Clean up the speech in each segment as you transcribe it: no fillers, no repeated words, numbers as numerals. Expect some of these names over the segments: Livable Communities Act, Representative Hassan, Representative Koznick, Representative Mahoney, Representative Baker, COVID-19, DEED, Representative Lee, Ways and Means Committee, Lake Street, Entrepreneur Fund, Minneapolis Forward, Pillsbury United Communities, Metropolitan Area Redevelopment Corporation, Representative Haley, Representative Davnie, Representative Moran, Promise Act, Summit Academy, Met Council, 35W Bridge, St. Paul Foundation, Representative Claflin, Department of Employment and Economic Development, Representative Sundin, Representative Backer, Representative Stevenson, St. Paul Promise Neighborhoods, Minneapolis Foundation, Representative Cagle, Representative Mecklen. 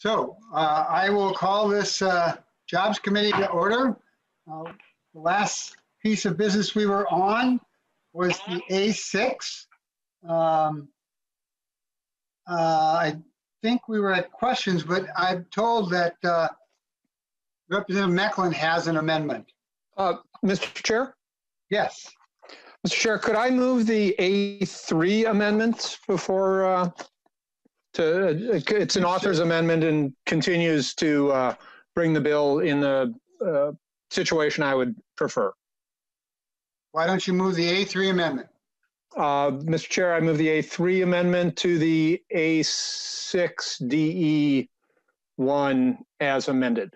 So I will call this Jobs Committee to order. The last piece of business we were on was the A6. I think we were at questions, but I'm told that Representative Mecklen has an amendment. Mr. Chair? Yes. Mr. Chair, could I move the A3 amendment before it's an author's amendment and continues to bring the bill in the situation I would prefer. Why don't you move the A3 amendment? Mr. Chair, I move the A3 amendment to the A6 DE1 as amended.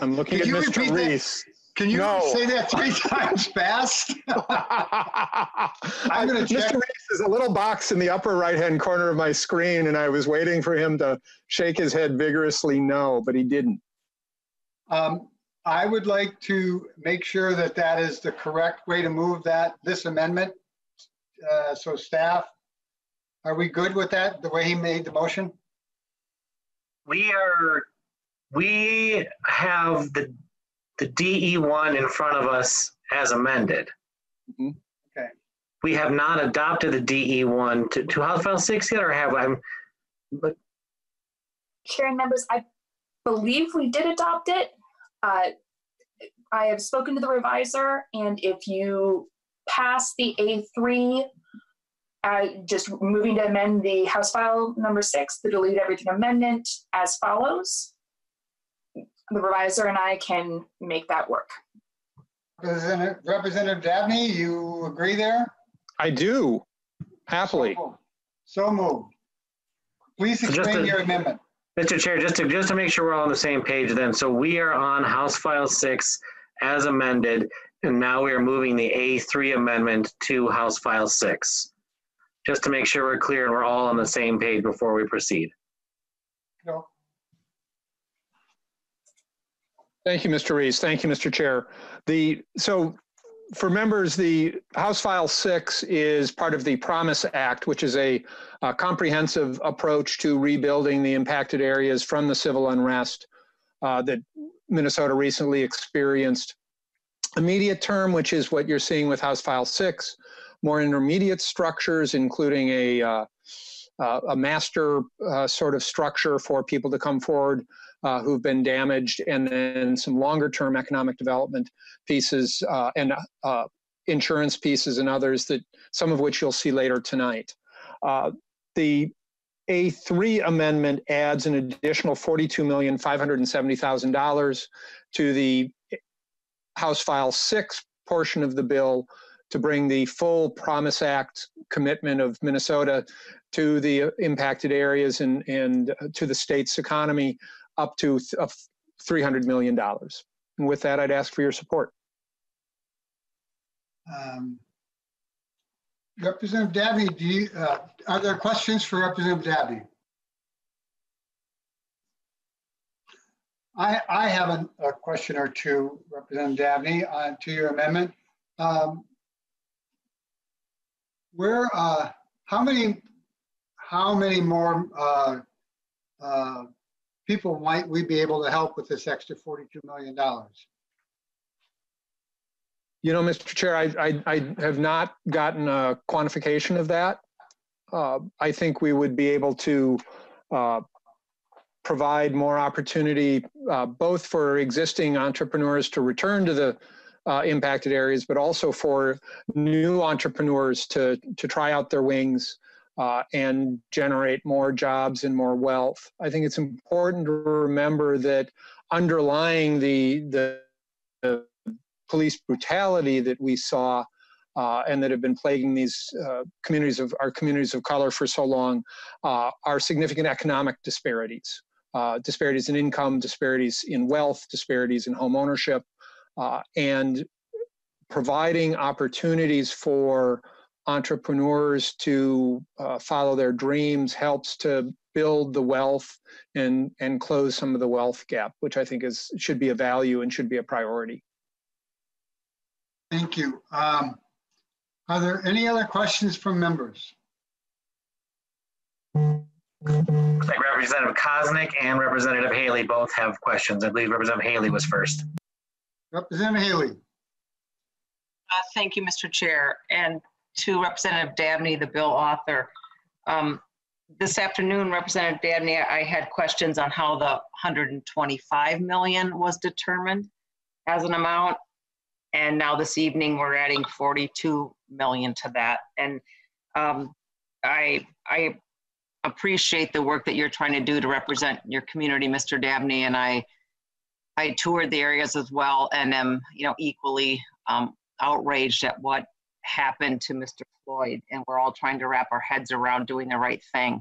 I'm looking at Mr. Reese. Can you say that three times fast? I'm going to check. Mr. Reese is a little box in the upper right-hand corner of my screen, and I was waiting for him to shake his head vigorously no, but he didn't. I would like to make sure that that is the correct way to move this amendment. So staff, are we good with that, the way he made the motion? We are, we have the DE1 in front of us as amended. Mm-hmm. Okay. We have not adopted the DE1 to House File 6 yet, or have I? But Chair and members, I believe we did adopt it. I have spoken to the revisor, and if you pass the A3, just moving to amend the House File number 6, the delete everything amendment as follows. The revisor and I can make that work. Representative Davnie, you agree there? I do, happily. So moved. Please explain your amendment. Mr. Chair, just to make sure we're all on the same page then. So we are on House File 6 as amended, and now we are moving the A3 amendment to House File 6. Just to make sure we're clear and we're all on the same page before we proceed. No. Thank you, Mr. Reese. Thank you, Mr. Chair. So for members, the House File 6 is part of the Promise Act, which is a comprehensive approach to rebuilding the impacted areas from the civil unrest that Minnesota recently experienced. Immediate term, which is what you're seeing with House File 6, more intermediate structures, including a master sort of structure for people to come forward who've been damaged, and then some longer-term economic development pieces and insurance pieces and others, that some of which you'll see later tonight. The A3 amendment adds an additional $42,570,000 to the House File 6 portion of the bill to bring the full Promise Act commitment of Minnesota to the impacted areas and to the state's economy up to $300 million. And with that, I'd ask for your support. Representative Davnie, are there questions for Representative Davnie? I have a question or two, Representative Davnie, to your amendment. How many more people might we be able to help with this extra $42 million? You know, Mr. Chair, I have not gotten a quantification of that. I think we would be able to provide more opportunity both for existing entrepreneurs to return to the impacted areas, but also for new entrepreneurs to try out their wings and generate more jobs and more wealth. I think it's important to remember that underlying the police brutality that we saw and that have been plaguing these communities of color for so long are significant economic disparities. Disparities in income, disparities in wealth, disparities in home ownership, and providing opportunities for entrepreneurs to follow their dreams helps to build the wealth and close some of the wealth gap, which I think should be a value and should be a priority. Thank you. Are there any other questions from members? Looks like Representative Koznick and Representative Haley both have questions. I believe Representative Haley was first. Representative Haley. Thank you, Mr. Chair. And to Representative Davnie, the bill author. This afternoon, Representative Davnie, I had questions on how the $125 million was determined as an amount. And now this evening, we're adding $42 million to that. And I appreciate the work that you're trying to do to represent your community, Mr. Davnie, and I toured the areas as well and am, equally outraged at what happened to Mr. Floyd, and we're all trying to wrap our heads around doing the right thing.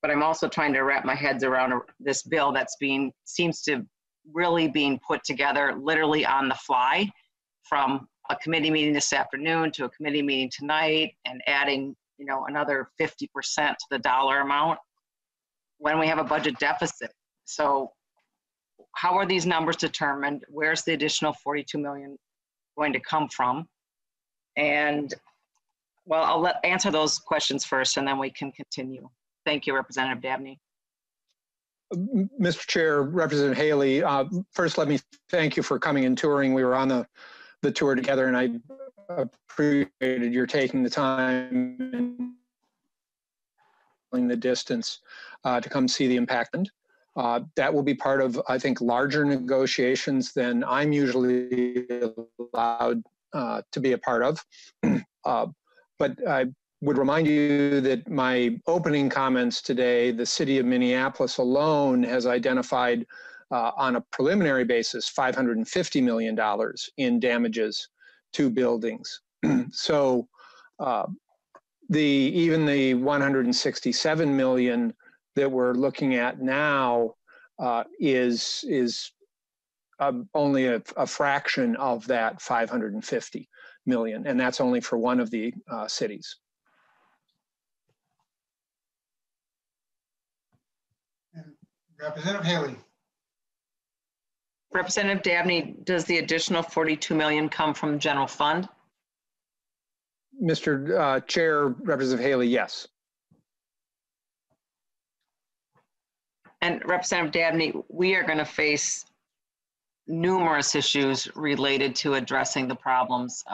But I'm also trying to wrap my heads around this bill that's seems to really being put together literally on the fly, from a committee meeting this afternoon to a committee meeting tonight, and adding another 50% to the dollar amount when we have a budget deficit. So how are these numbers determined? Where's the additional $42 million going to come from? And well, I'll answer those questions first and then we can continue. Thank you, Representative Davnie. Mr. Chair, Representative Haley, first let me thank you for coming and touring. We were on the tour together and I appreciated your taking the time and the distance to come see the impact. That will be part of, I think, larger negotiations than I'm usually allowed to be a part of. But I would remind you that my opening comments today, the city of Minneapolis alone has identified on a preliminary basis $550 million in damages to buildings. So even the $167 million that we're looking at now is only a fraction of that $550 million, and that's only for one of the cities. Representative Haley. Representative Davnie, does the additional $42 million come from the general fund? Mr. Chair, Representative Haley, yes. And Representative Davnie, we are going to face numerous issues related to addressing the problems,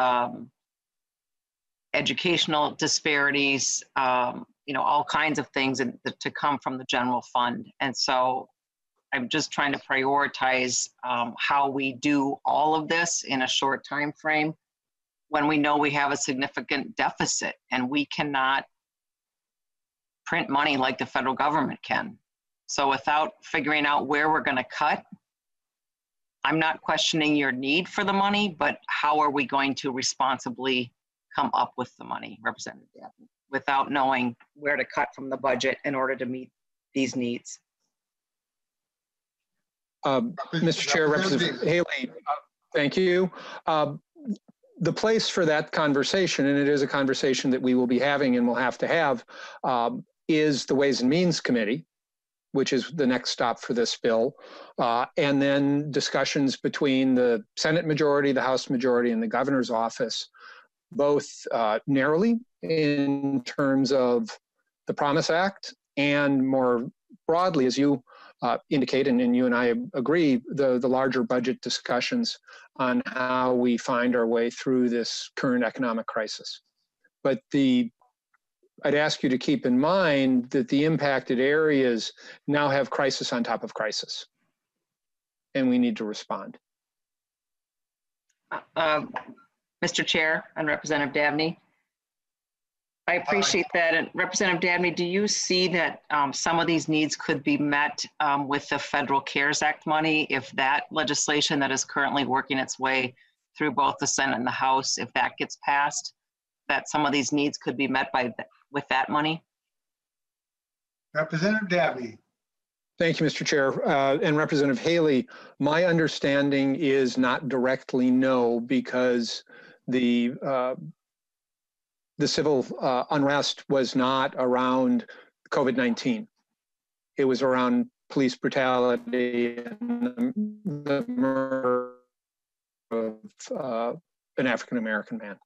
educational disparities, all kinds of things to come from the general fund. And so I'm just trying to prioritize how we do all of this in a short time frame when we know we have a significant deficit and we cannot print money like the federal government can. So without figuring out where we're going to cut, I'm not questioning your need for the money, but how are we going to responsibly come up with the money, Representative Davnie, without knowing where to cut from the budget in order to meet these needs? Mr. Chair, Representative Haley, thank you. The place for that conversation, and it is a conversation that we will be having and will have to have, is the Ways and Means Committee, which is the next stop for this bill, and then discussions between the Senate majority, the House majority, and the governor's office, both narrowly in terms of the Promise Act and more broadly, as you indicate, and you and I agree, the larger budget discussions on how we find our way through this current economic crisis. But I'd ask you to keep in mind that the impacted areas now have crisis on top of crisis, and we need to respond. Mr. Chair and Representative Davnie, I appreciate that. And Representative Davnie, do you see that some of these needs could be met with the federal CARES Act money, if that legislation that is currently working its way through both the Senate and the House, if that gets passed, that some of these needs could be met with that money? Representative Davnie. Thank you, Mr. Chair. And Representative Haley, my understanding is not directly no, because the civil unrest was not around COVID-19. It was around police brutality and the murder of an African-American man.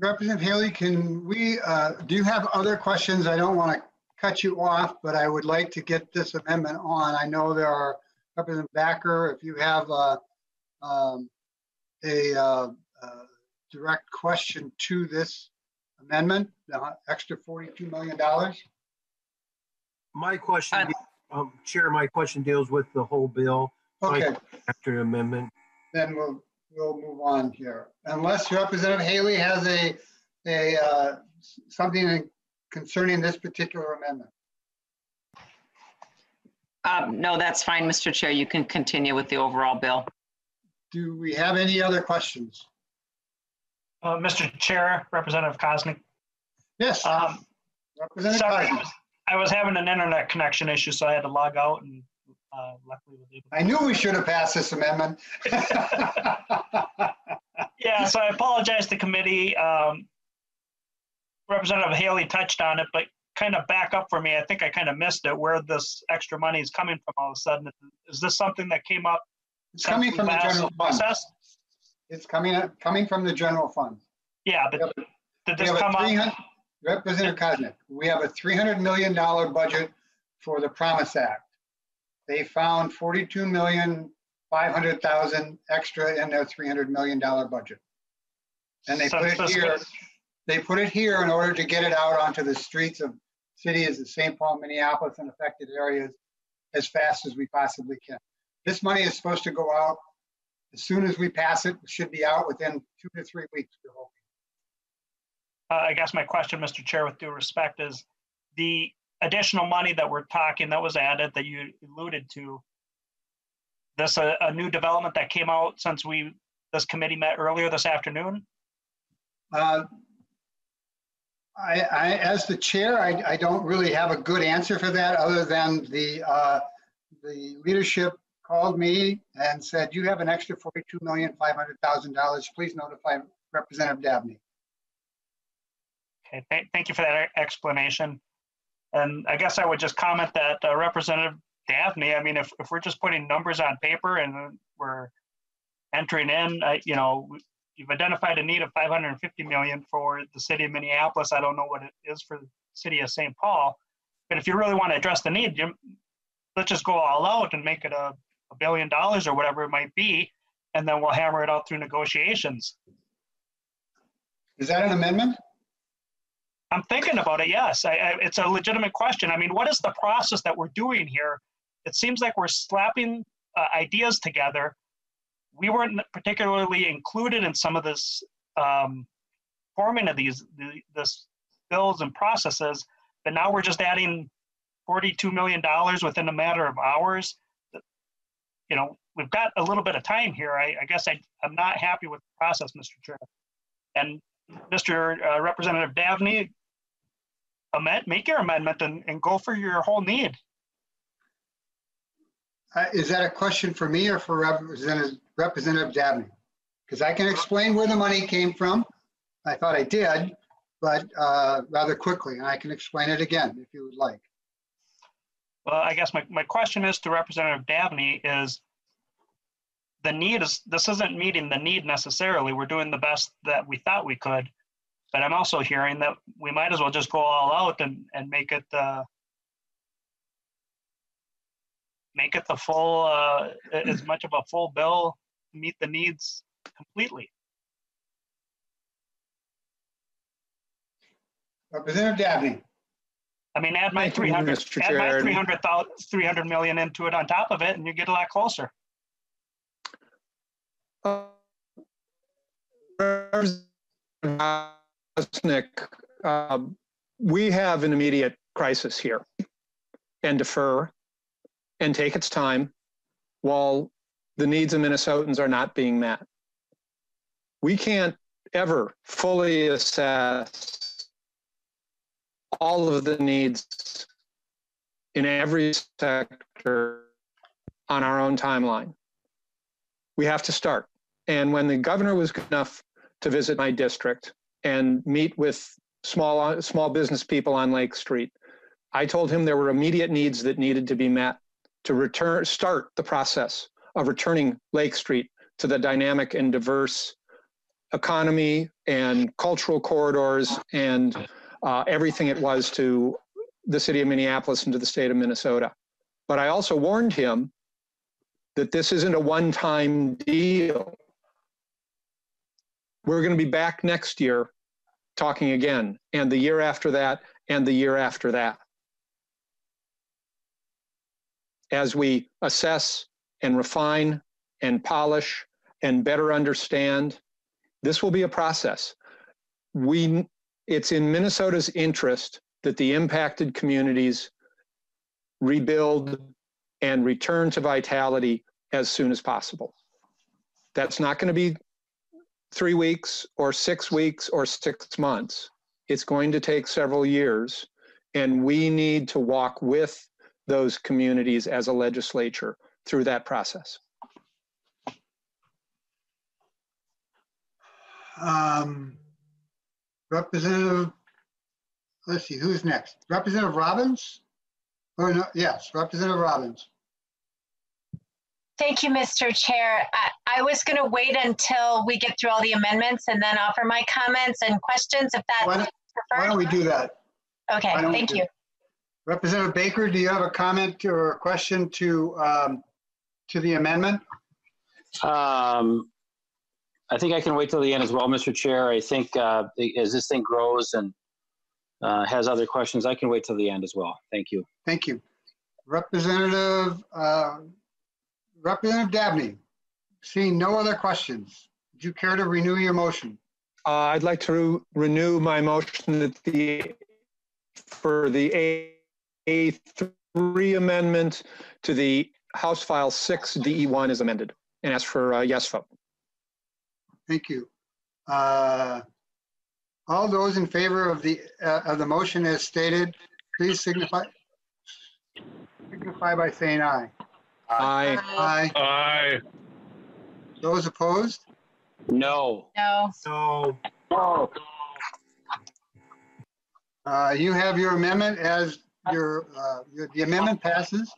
Representative Haley, can we do you have other questions? I don't want to cut you off, but I would like to get this amendment on. I know there are Representative Backer, if you have a direct question to this amendment, the extra $42 million. My question, Chair, my question deals with the whole bill. Okay. After the amendment. Then we'll move on here. Unless Representative Haley has a something concerning this particular amendment. No, that's fine, Mr. Chair. You can continue with the overall bill. Do we have any other questions? Mr. Chair, Representative Koznick. Yes. Representative Koznick. I was having an internet connection issue, so I had to log out, and luckily was able to. I knew we should have passed this amendment. Yeah, so I apologize to committee. Representative Haley touched on it, but kind of back up for me. I think I kind of missed it, where this extra money is coming from all of a sudden. Is this something that came up? It's coming from the general fund. It's coming from the general fund. Yeah, but did this come up? Representative Koznick, we have a $300 million budget for the Promise Act. They found $42,500,000 extra in their $300 million budget. And they put it here. They put it here in order to get it out onto the streets of cities of St. Paul, Minneapolis, and affected areas as fast as we possibly can. This money is supposed to go out as soon as we pass it. It should be out within 2 to 3 weeks, we're hoping. I guess my question, Mr. Chair, with due respect, is the additional money that we're talking that was added that you alluded to, this a new development that came out since this committee met earlier this afternoon? I as the chair, I don't really have a good answer for that, other than the leadership called me and said, you have an extra $42,500,000. Please notify Representative Davnie. Okay, thank you for that explanation. And I guess I would just comment that Representative Davnie, I mean, if we're just putting numbers on paper and we're entering in, you know, you've identified a need of $550 million for the city of Minneapolis. I don't know what it is for the city of St. Paul, but if you really want to address the need, let's just go all out and make it $1 billion or whatever it might be, and then we'll hammer it out through negotiations. Is that an amendment? I'm thinking about it, yes. It's a legitimate question. I mean, what is the process that we're doing here? It seems like we're slapping ideas together. We weren't particularly included in some of this forming of these bills and processes, but now we're just adding $42 million within a matter of hours. You know, we've got a little bit of time here. I guess I'm not happy with the process, Mr. Chair. And Mr. Representative Davnie, make your amendment and go for your whole need. Is that a question for me or for Representative Davnie? Because I can explain where the money came from. I thought I did, but rather quickly, and I can explain it again if you would like. Well, I guess my question is to Representative Davnie is, the need is, this isn't meeting the need necessarily. We're doing the best that we thought we could, but I'm also hearing that we might as well just go all out and make it the full, as much of a full bill to meet the needs completely. Representative Davnie. I mean, add my $300 million into it on top of it, and you get a lot closer. Representative Koznick, we have an immediate crisis here, and defer and take its time while the needs of Minnesotans are not being met. We can't ever fully assess all of the needs in every sector on our own timeline. We have to start. And when the governor was good enough to visit my district and meet with small business people on Lake Street, I told him there were immediate needs that needed to be met to start the process of returning Lake Street to the dynamic and diverse economy and cultural corridors and everything it was to the city of Minneapolis and to the state of Minnesota. But I also warned him that this isn't a one-time deal. We're going to be back next year talking again, and the year after that, and the year after that, as we assess and refine and polish and better understand. This will be a process. It's in Minnesota's interest that the impacted communities rebuild and return to vitality as soon as possible. That's not going to be 3 weeks or 6 weeks or 6 months. It's going to take several years, and we need to walk with those communities as a legislature through that process. Representative, let's see, who's next? Representative Robbins? Oh, no, yes, Representative Robbins. Thank you, Mr. Chair. I was going to wait until we get through all the amendments and then offer my comments and questions, if that's preferred. Why don't we do that? Okay, thank you. Representative Baker, do you have a comment or a question to the amendment? I think I can wait till the end as well, Mr. Chair. I think as this thing grows and has other questions, I can wait till the end as well. Thank you. Thank you. Representative Davnie, seeing no other questions, would you care to renew your motion? I'd like to renew my motion that for the A3 amendment to the House File 6 DE1 is amended, and ask for a yes vote. Thank you. All those in favor of the motion as stated, please signify by saying aye. Aye. Aye. Aye. Those opposed? No. No. No. No. You have your amendment as the amendment passes.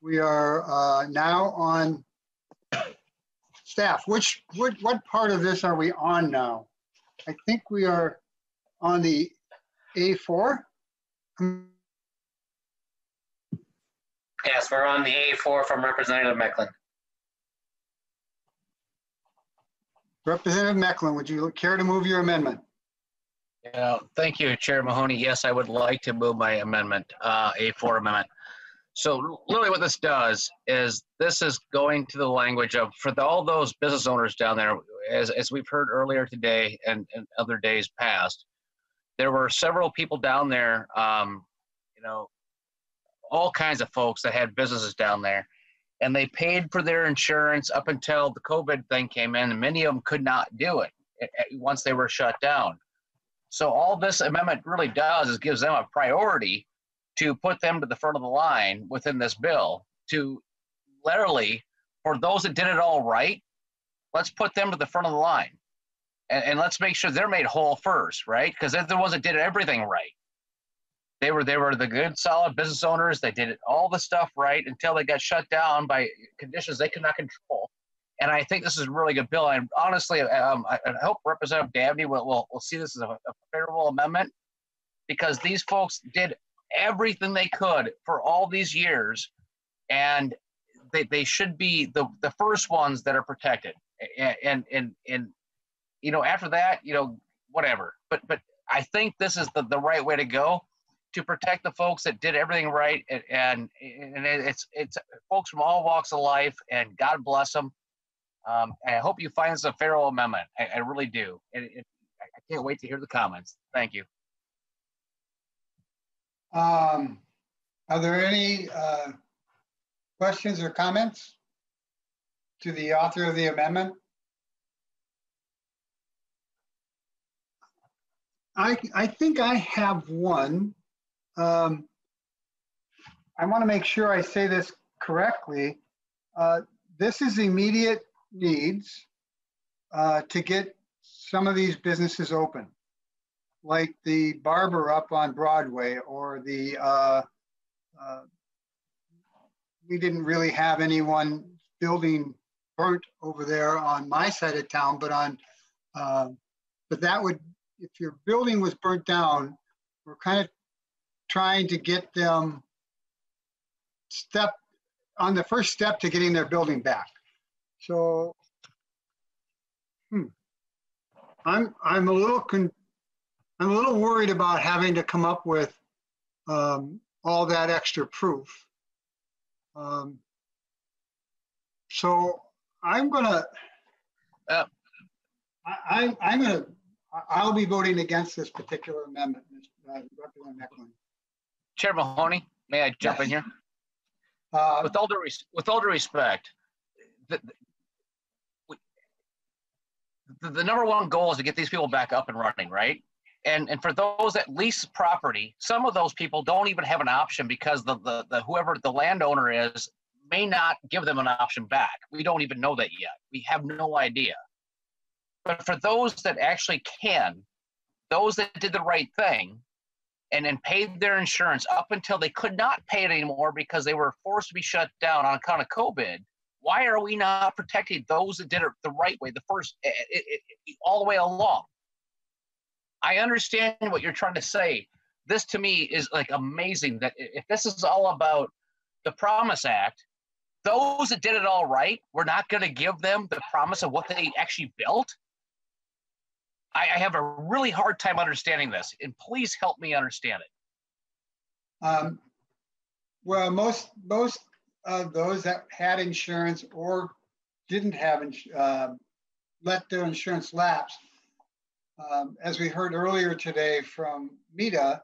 We are now on staff. What part of this are we on now? I think we are on the A4. Yes, we're on the A4 from Representative Mecklen. Representative Mecklen, would you care to move your amendment? Yeah, thank you, Chair Mahoney. Yes, I would like to move my amendment, A4 amendment. So literally what this does is this is going to the language of, for all those business owners down there, as we've heard earlier today and other days past, there were several people down there, you know, all kinds of folks that had businesses down there, and they paid for their insurance up until the COVID thing came in, and many of them could not do it once they were shut down. So all this amendment really does is gives them a priority to put them to the front of the line within this bill, to literally, for those that did it all right, let's put them to the front of the line, and let's make sure they're made whole first, right? Because they're the ones that did everything right. They were the good, solid business owners. They did all the stuff right until they got shut down by conditions they could not control. And I think this is a really good bill. And honestly, I hope Representative Davnie will see this as a favorable amendment, because these folks did everything they could for all these years, and they should be the first ones that are protected. And you know, after that, you know, whatever. But I think this is the right way to go, to protect the folks that did everything right, and it's folks from all walks of life, and God bless them. And I hope you find this a favorable amendment. I really do, and I can't wait to hear the comments. Thank you. Are there any questions or comments to the author of the amendment? I think I have one. I want to make sure I say this correctly. This is immediate needs to get some of these businesses open, like the barber up on Broadway, or the, we didn't really have anyone building burnt over there on my side of town, but on, but that would, if your building was burnt down, we're kind of trying to get them on the first step to getting their building back. So, I'm a little worried about having to come up with all that extra proof. So I'm gonna, I'll be voting against this particular amendment, Representative Mecklen. Chair Mahoney, may I jump in here? With all due respect, the number one goal is to get these people back up and running, right? And for those that lease property, some of those people don't even have an option because the whoever the landowner is may not give them an option back. We don't even know that yet. We have no idea. But for those that actually can, those that did the right thing and then paid their insurance up until they could not pay it anymore because they were forced to be shut down on account of COVID, why are we not protecting those that did it the right way, the first, all the way along? I understand what you're trying to say. This to me is like amazing that if this is all about the Promise Act, those that did it all right, we're not going to give them the promise of what they actually built. I have a really hard time understanding this, and please help me understand it. Well, most of those that had insurance or didn't have let their insurance lapse, as we heard earlier today from Mita,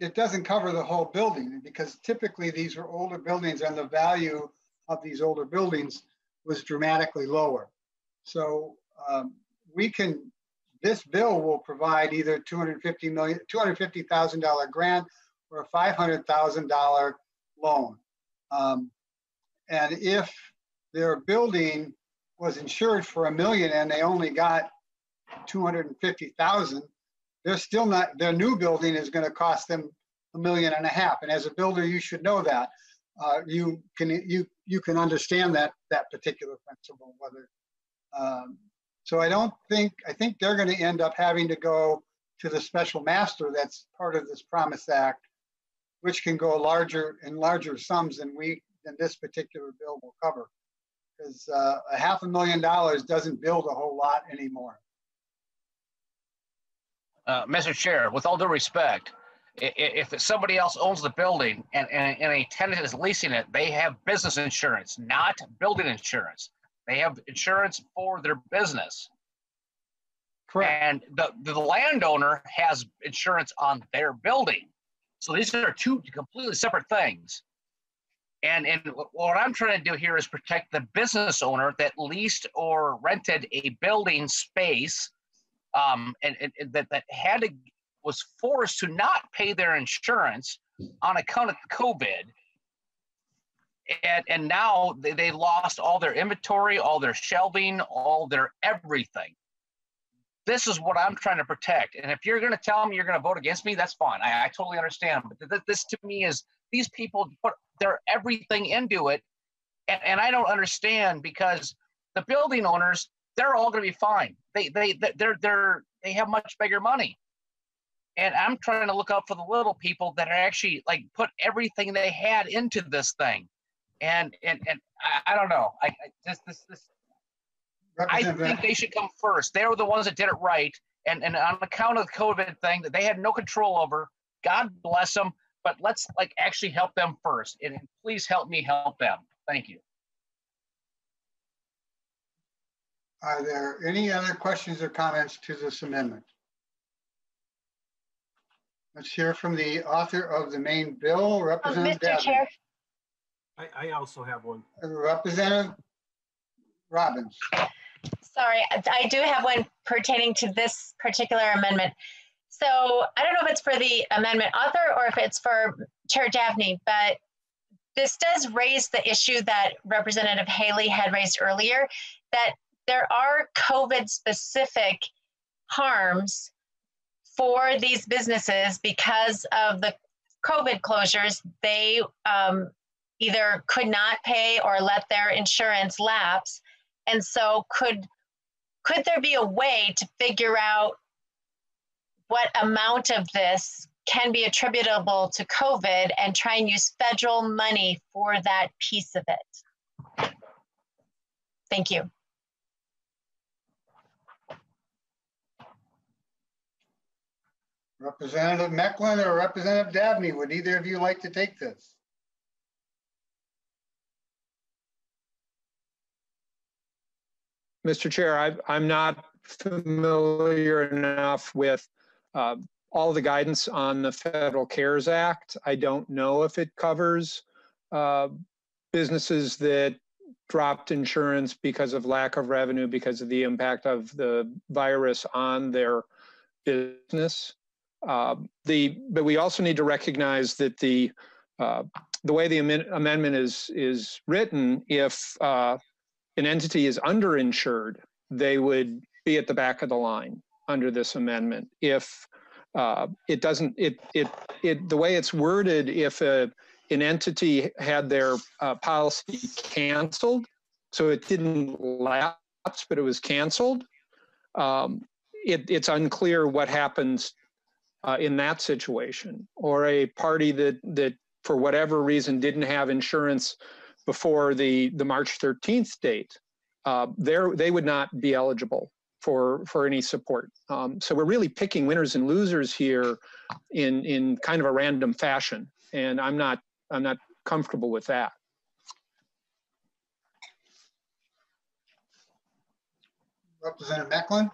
it doesn't cover the whole building because typically these are older buildings and the value of these older buildings was dramatically lower. So this bill will provide either $250,000 grant or a $500,000 loan. And if their building was insured for $1 million and they only got $250,000, they're still not, their new building is going to cost them $1.5 million. And as a builder, you should know that. You can understand that particular principle, whether. So I think they're going to end up having to go to the special master that's part of this Promise Act, which can go larger and larger sums than this particular bill will cover, because a $500,000 doesn't build a whole lot anymore. Mr. Chair, with all due respect, if somebody else owns the building and a tenant is leasing it, they have business insurance, not building insurance. They have insurance for their business. Correct. And the landowner has insurance on their building. So these are two completely separate things. And what I'm trying to do here is protect the business owner that leased or rented a building space and was forced to not pay their insurance on account of COVID. And now they lost all their inventory, all their shelving, all their everything. This is what I'm trying to protect. And if you're going to tell me you're going to vote against me, that's fine. I totally understand. But this to me is these people put their everything into it. And I don't understand because the building owners, they're all going to be fine. They have much bigger money. And I'm trying to look out for the little people that are actually like put everything they had into this thing. And I don't know. I think they should come first. They were the ones that did it right. And on account of the COVID thing that they had no control over, God bless them. But let's like actually help them first. And please help me help them. Thank you. Are there any other questions or comments to this amendment? Let's hear from the author of the main bill, Representative Mr. Davnie. Chair. I also have one. Representative Robbins. Sorry, I do have one pertaining to this particular amendment. So I don't know if it's for the amendment author or if it's for Chair Davnie, but this does raise the issue that Representative Haley had raised earlier, that there are COVID-specific harms for these businesses because of the COVID closures. They either could not pay or let their insurance lapse. And so could there be a way to figure out what amount of this can be attributable to COVID and try and use federal money for that piece of it? Thank you. Representative Mecklen or Representative Davnie, would either of you like to take this? Mr. Chair, I'm not familiar enough with all the guidance on the Federal CARES Act. I don't know if it covers businesses that dropped insurance because of lack of revenue because of the impact of the virus on their business. But we also need to recognize that the way the amendment is written, if an entity is underinsured, they would be at the back of the line under this amendment. If it doesn't, the way it's worded, if an entity had their policy canceled, so it didn't lapse, but it was canceled, it's unclear what happens in that situation, or a party that for whatever reason didn't have insurance before the March 13th date, they would not be eligible for any support. So we're really picking winners and losers here in kind of a random fashion, and I'm not comfortable with that. Representative Mecklen?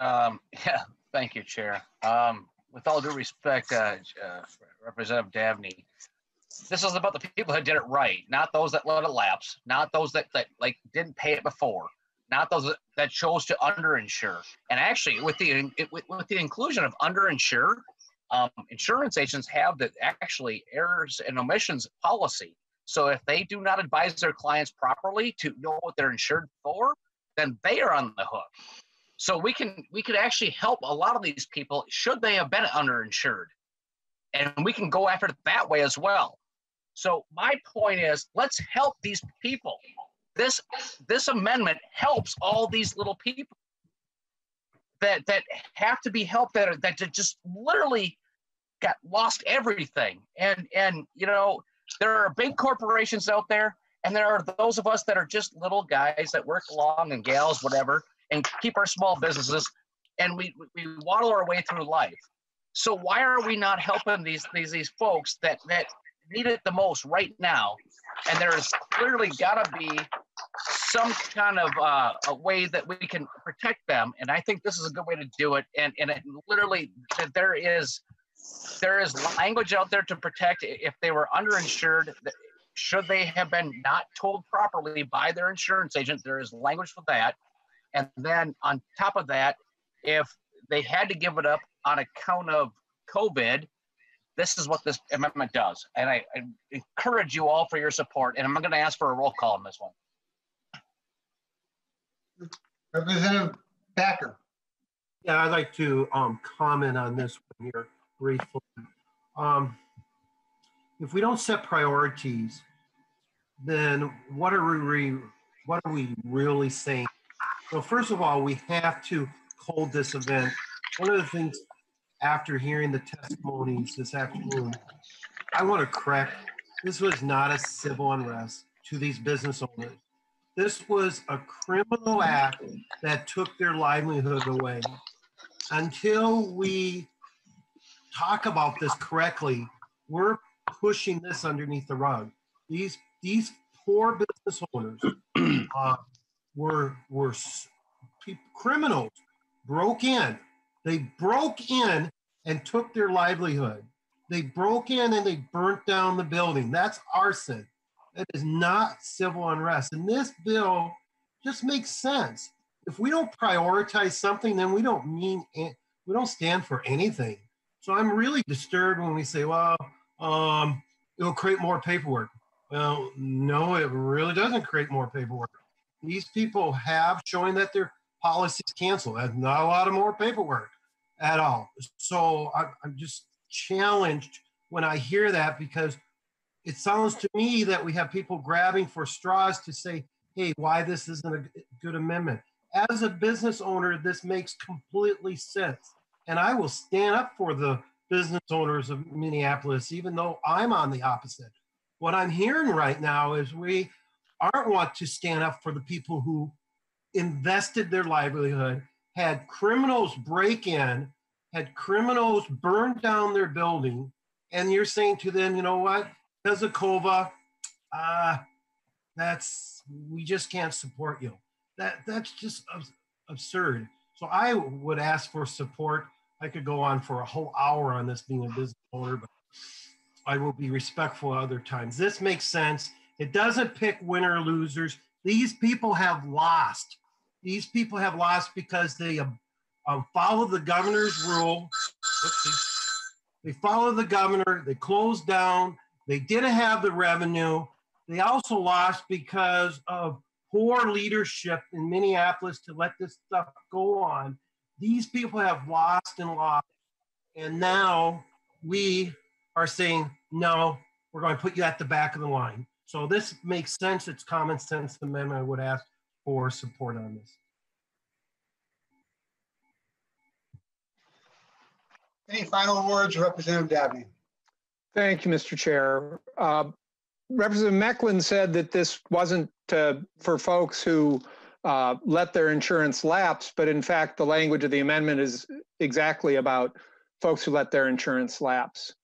Yeah, thank you, Chair. With all due respect, Representative Davnie, this is about the people who did it right, not those that let it lapse, not those that didn't pay it before, not those that chose to underinsure. And actually, with the inclusion of underinsured, insurance agents have the actually errors and omissions policy. So if they do not advise their clients properly to know what they're insured for, then they are on the hook. So we could actually help a lot of these people should they have been underinsured, and we can go after it that way as well. So my point is, let's help these people. This amendment helps all these little people that have to be helped, that just literally got lost everything. And you know, there are big corporations out there, and there are those of us that are just little guys that work along, and gals, whatever, and keep our small businesses, and we waddle our way through life. So why are we not helping these folks that need it the most right now? And there is clearly got to be some kind of a way that we can protect them. And I think this is a good way to do it. And it literally, there is language out there to protect if they were underinsured. Should they have been not told properly by their insurance agent, there is language for that. And then on top of that, if they had to give it up on account of COVID, this is what this amendment does. And I encourage you all for your support. And I'm going to ask for a roll call on this one. Representative Backer. Yeah, I'd like to comment on this one here briefly. If we don't set priorities, then what are we really saying? Well, first of all, we have to hold this event. One of the things after hearing the testimonies this afternoon, I want to correct, this was not a civil unrest to these business owners. This was a criminal act that took their livelihood away. Until we talk about this correctly, we're pushing this underneath the rug. These poor business owners, were criminals, broke in. They broke in and took their livelihood. They broke in and they burnt down the building. That's arson. That is not civil unrest. And this bill just makes sense. If we don't prioritize something, then we don't mean it. We don't stand for anything. So I'm really disturbed when we say, well, it'll create more paperwork. Well, no, it really doesn't create more paperwork. These people have showing that their policies cancel. That's not a lot of more paperwork at all. So I'm just challenged when I hear that, because It sounds to me that we have people grabbing for straws to say, hey, why this isn't a good amendment. As a business owner, this makes completely sense. And I will stand up for the business owners of Minneapolis, even though I'm on the opposite. What I'm hearing right now is we aren't want to stand up for the people who invested their livelihood, had criminals break in, had criminals burn down their building, and you're saying to them, you know what, because of COVA, we just can't support you. That's just absurd. So I would ask for support. I could go on for a whole hour on this being a business owner, but I will be respectful other times. This makes sense. It doesn't pick winner losers. These people have lost. These people have lost because they follow the governor's rule. They follow the governor. They closed down. They didn't have the revenue. They also lost because of poor leadership in Minneapolis to let this stuff go on. These people have lost and lost. And now we are saying, no, we're going to put you at the back of the line. So this makes sense. It's common sense amendment. I would ask for support on this. Any final words, Representative Davnie? Thank you, Mr. Chair. Representative Mecklen said that this wasn't for folks who let their insurance lapse, but in fact, the language of the amendment is exactly about folks who let their insurance lapse.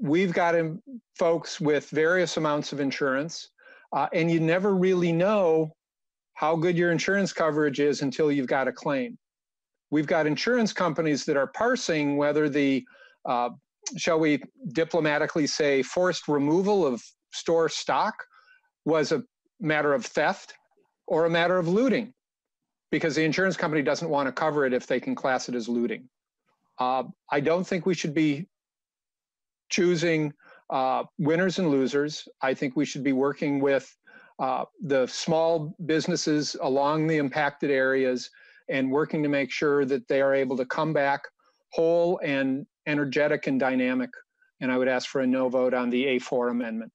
We've got folks with various amounts of insurance, and you never really know how good your insurance coverage is until you've got a claim. We've got insurance companies that are parsing whether the, shall we diplomatically say, forced removal of store stock was a matter of theft or a matter of looting, because the insurance company doesn't want to cover it if they can class it as looting. I don't think we should be choosing winners and losers. I think we should be working with the small businesses along the impacted areas and working to make sure that they are able to come back whole and energetic and dynamic. And I would ask for a no vote on the A4 amendment.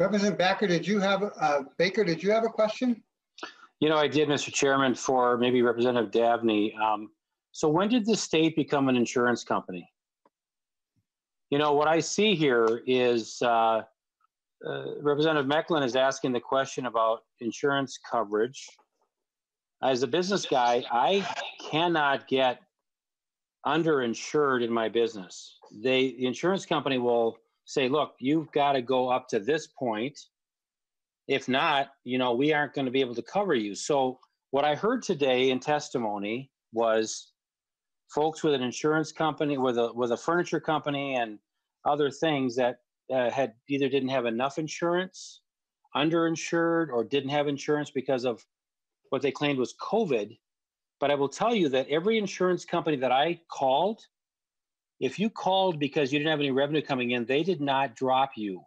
Representative Baker, did you have a question? You know, I did, Mr. Chairman, for maybe Representative Davnie. So when did the state become an insurance company? You know, what I see here is Representative Mecklen is asking the question about insurance coverage. As a business guy, I cannot get underinsured in my business. The insurance company will say, look, you've got to go up to this point. If not, you know, we aren't going to be able to cover you. So what I heard today in testimony was folks with an insurance company, with a furniture company and other things that had either didn't have enough insurance, underinsured, or didn't have insurance because of what they claimed was COVID. But I will tell you that every insurance company that I called, if you called because you didn't have any revenue coming in, they did not drop you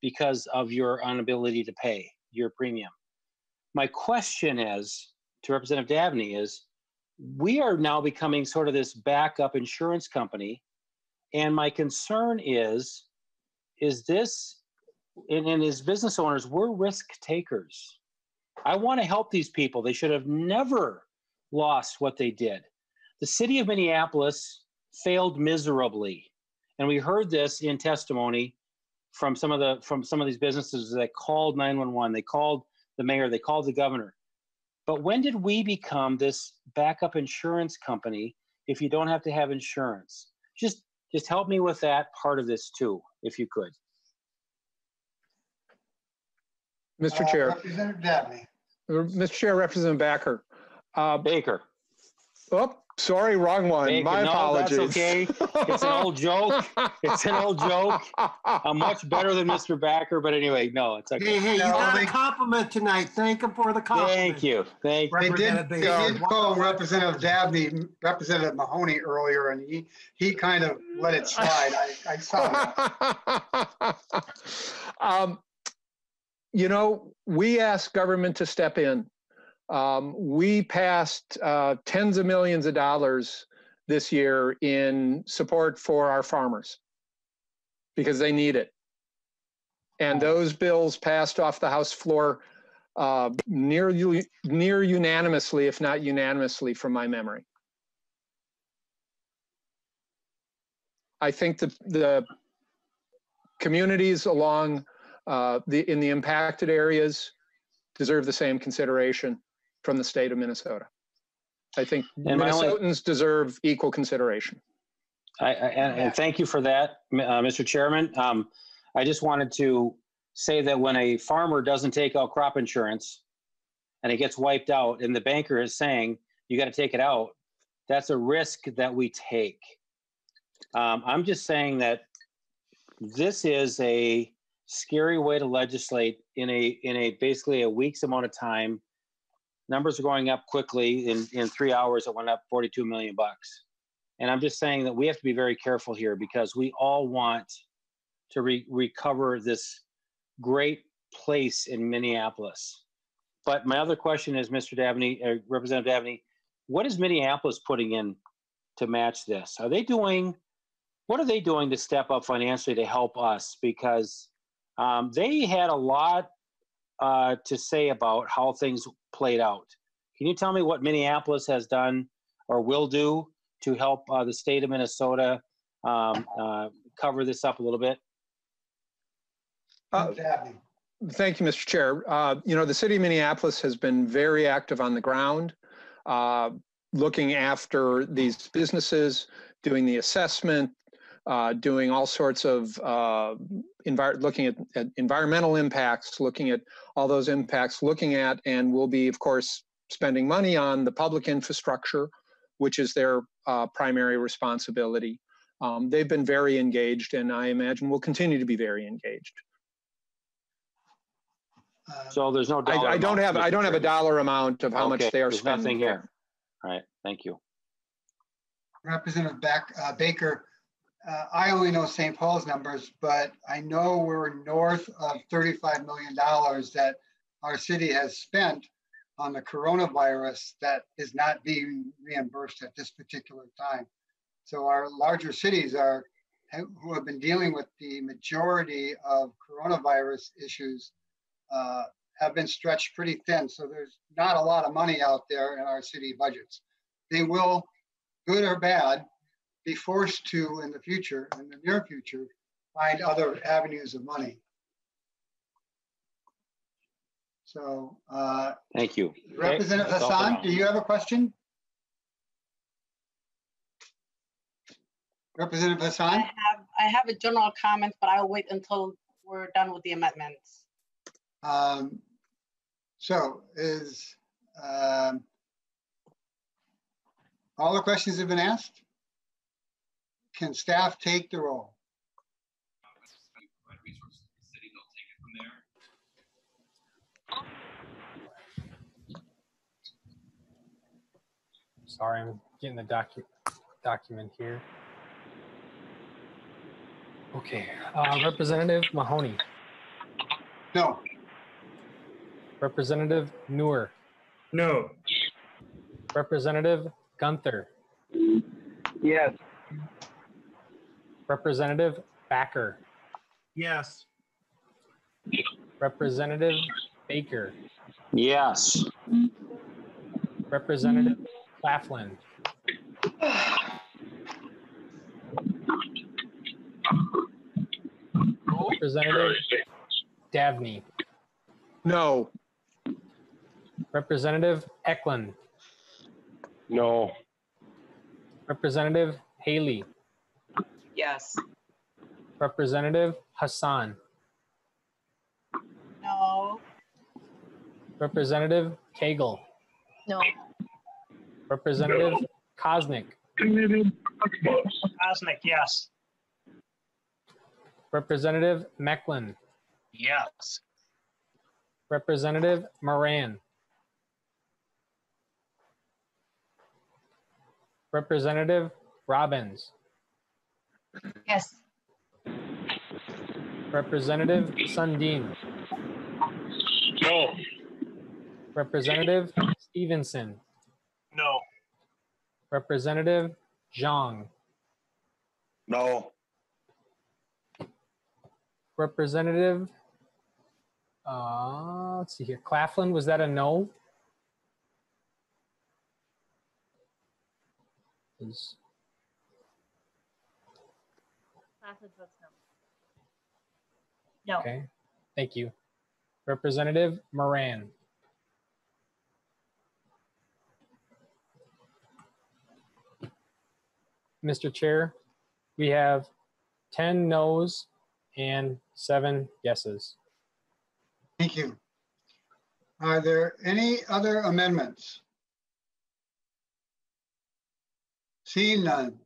because of your inability to pay your premium. My question is to Representative Davnie is, we are now becoming sort of this backup insurance company. And my concern is this, and as business owners, we're risk takers. I want to help these people. They should have never lost what they did. The city of Minneapolis failed miserably, and we heard this in testimony from some of these businesses that called 911. They called the mayor. They called the governor. But when did we become this backup insurance company if you don't have to have insurance? Just help me with that part of this too, if you could. Mr. Chair. Representative Davnie. Mr. Chair, Representative Backer. Baker. Oh, sorry, wrong one. Baker. My apologies. No, that's okay. It's an old joke. It's an old joke. I'm much better than Mr. Backer, but anyway, no, it's okay. Hey, you got a compliment tonight. Thank him for the compliment. Thank you. Thank you. They did call Representative Davnie, Representative Mahoney earlier, and he kind of let it slide. I saw that. You know, we asked government to step in. We passed tens of millions of dollars this year in support for our farmers. because they need it. And those bills passed off the House floor near unanimously, if not unanimously, from my memory. I think the communities along in the impacted areas deserve the same consideration from the state of Minnesota. I think Minnesotans deserve equal consideration. And thank you for that, Mr. Chairman. I just wanted to say that when a farmer doesn't take out crop insurance and it gets wiped out and the banker is saying, you got to take it out, that's a risk that we take. I'm just saying that this is a scary way to legislate in a basically a week's amount of time. Numbers are going up quickly. In 3 hours, it went up $42 million. And I'm just saying that we have to be very careful here because we all want to recover this great place in Minneapolis. But my other question is, Mr. Davnie, Representative Davnie, what is Minneapolis putting in to match this? What are they doing to step up financially to help us? Because they had a lot to say about how things played out. Can you tell me what Minneapolis has done or will do to help the state of Minnesota cover this up a little bit? Thank you, Mr. Chair. You know, the city of Minneapolis has been very active on the ground, looking after these businesses, doing the assessment, doing all sorts of looking at environmental impacts, looking at all those impacts, looking at, and will be, of course, spending money on the public infrastructure, which is their primary responsibility. They've been very engaged, and I imagine will continue to be very engaged. So there's no dollar amount. I don't have a dollar amount of how much they are spending. Nothing here. All right, thank you. Representative Baker, I only know St. Paul's numbers, but I know we're north of $35 million that our city has spent on the coronavirus that is not being reimbursed at this particular time. So our larger cities who have been dealing with the majority of coronavirus issues have been stretched pretty thin. So there's not a lot of money out there in our city budgets. They will, good or bad, be forced to in the future, in the near future, find other avenues of money. So, thank you. Representative Hassan, do you have a question? Representative Hassan? I have a general comment, but I'll wait until we're done with the amendments. All the questions have been asked? Can staff take the roll? Sorry, I'm getting the document here. Okay, Representative Mahoney. No. Representative Neuer. No. Representative Gunther. Yes. Representative Backer. Yes. Representative Baker. Yes. Representative Claflin. Representative Davnie. No. Representative Eklund. No. Representative Haley. Yes. Representative Hassan. No. Representative Cagle. No. Representative Koznick. Koznick, yes. Representative Mecklen. Yes. Representative Moran. Representative Robbins. Yes. Representative Sundin. No. Representative Stevenson. No. Representative Zhang. No. Representative, let's see here, Claflin, was that a no? Please. Claflin votes no. No. Okay, thank you. Representative Moran. Mr. Chair, we have 10 no's and 7 yeses. Thank you. Are there any other amendments? Seeing none,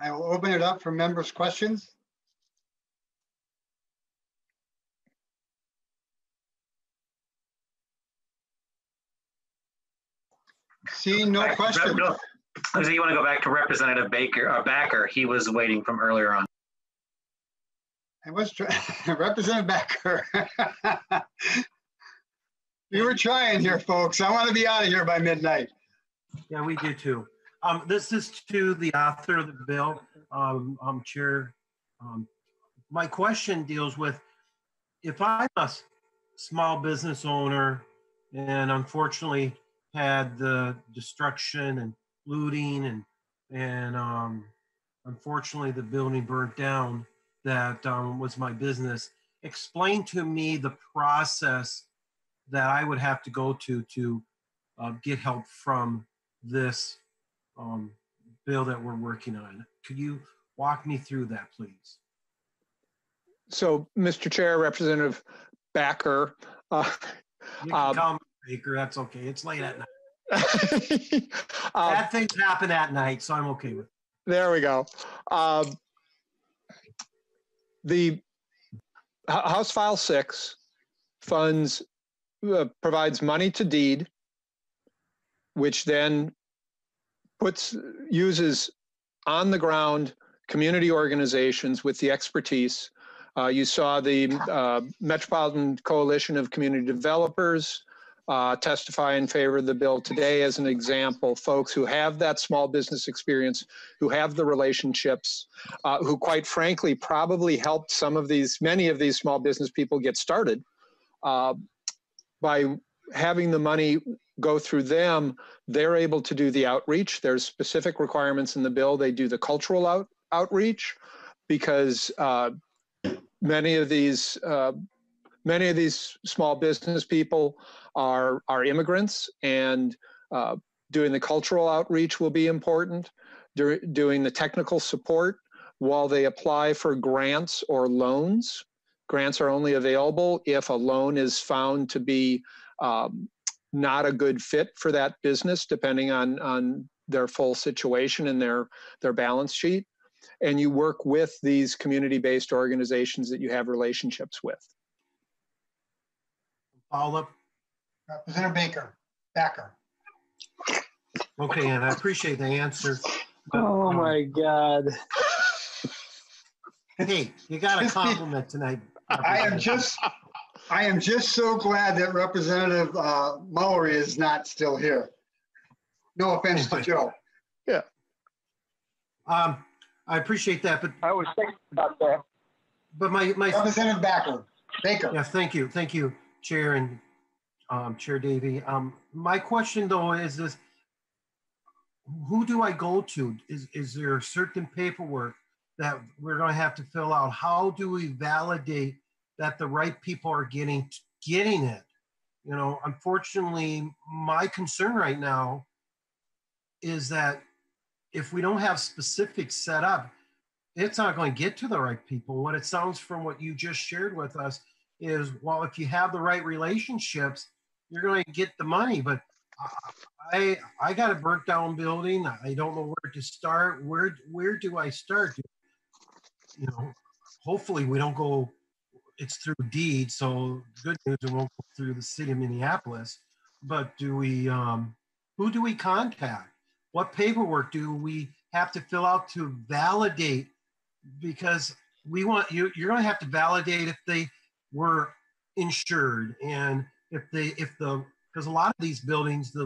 I will open it up for members' questions. Seeing no questions. So you want to go back to Representative Backer. He was waiting from earlier on. I was trying, Representative Backer. You were trying here, folks. I want to be out of here by midnight. Yeah, we do too. This is to the author of the bill, Chair. My question deals with, if I'm a small business owner and unfortunately had the destruction and looting and unfortunately the building burnt down that was my business, explain to me the process that I would have to go to get help from this bill that we're working on. Could you walk me through that, please? So, Mr. Chair, Representative Backer. You can call me Baker, that's okay. It's late at night. Bad things happen at night, so I'm okay with it. There we go. The House File 6 funds, provides money to DEED, which then uses on the ground community organizations with the expertise. You saw the Metropolitan Coalition of Community Developers testify in favor of the bill today as an example, folks who have that small business experience, who have the relationships, who quite frankly probably helped many of these small business people get started by having the money go through them. They're able to do the outreach. There's specific requirements in the bill. They do the cultural outreach because many of these small business people are immigrants, and doing the cultural outreach will be important. Doing the technical support while they apply for grants or loans. Grants are only available if a loan is found to be not a good fit for that business, depending on their full situation and their balance sheet. And you work with these community-based organizations that you have relationships with. Follow up. Representative Backer. Okay, and I appreciate the answer. But, oh my God. Hey, you got a compliment tonight. I am just so glad that Representative Mallory is not still here. No offense to Joe. Yeah. I appreciate that, but I was thinking about that. But my Representative Baker. Yeah, thank you. Chair and Chair Davey. My question though is this: who do I go to? Is there certain paperwork that we're going to have to fill out? How do we validate that the right people are getting it? You know, unfortunately, my concern right now is that if we don't have specifics set up, it's not going to get to the right people. What it sounds from what you just shared with us is, well, if you have the right relationships, you're going to get the money. But I got a burnt down building. I don't know where to start. Where do I start? You know, hopefully we don't go. It's through deed, so good news, it won't go through the city of Minneapolis. But do we? Who do we contact? What paperwork do we have to fill out to validate? Because we want you. You're going to have to validate if they were insured, and because a lot of these buildings, the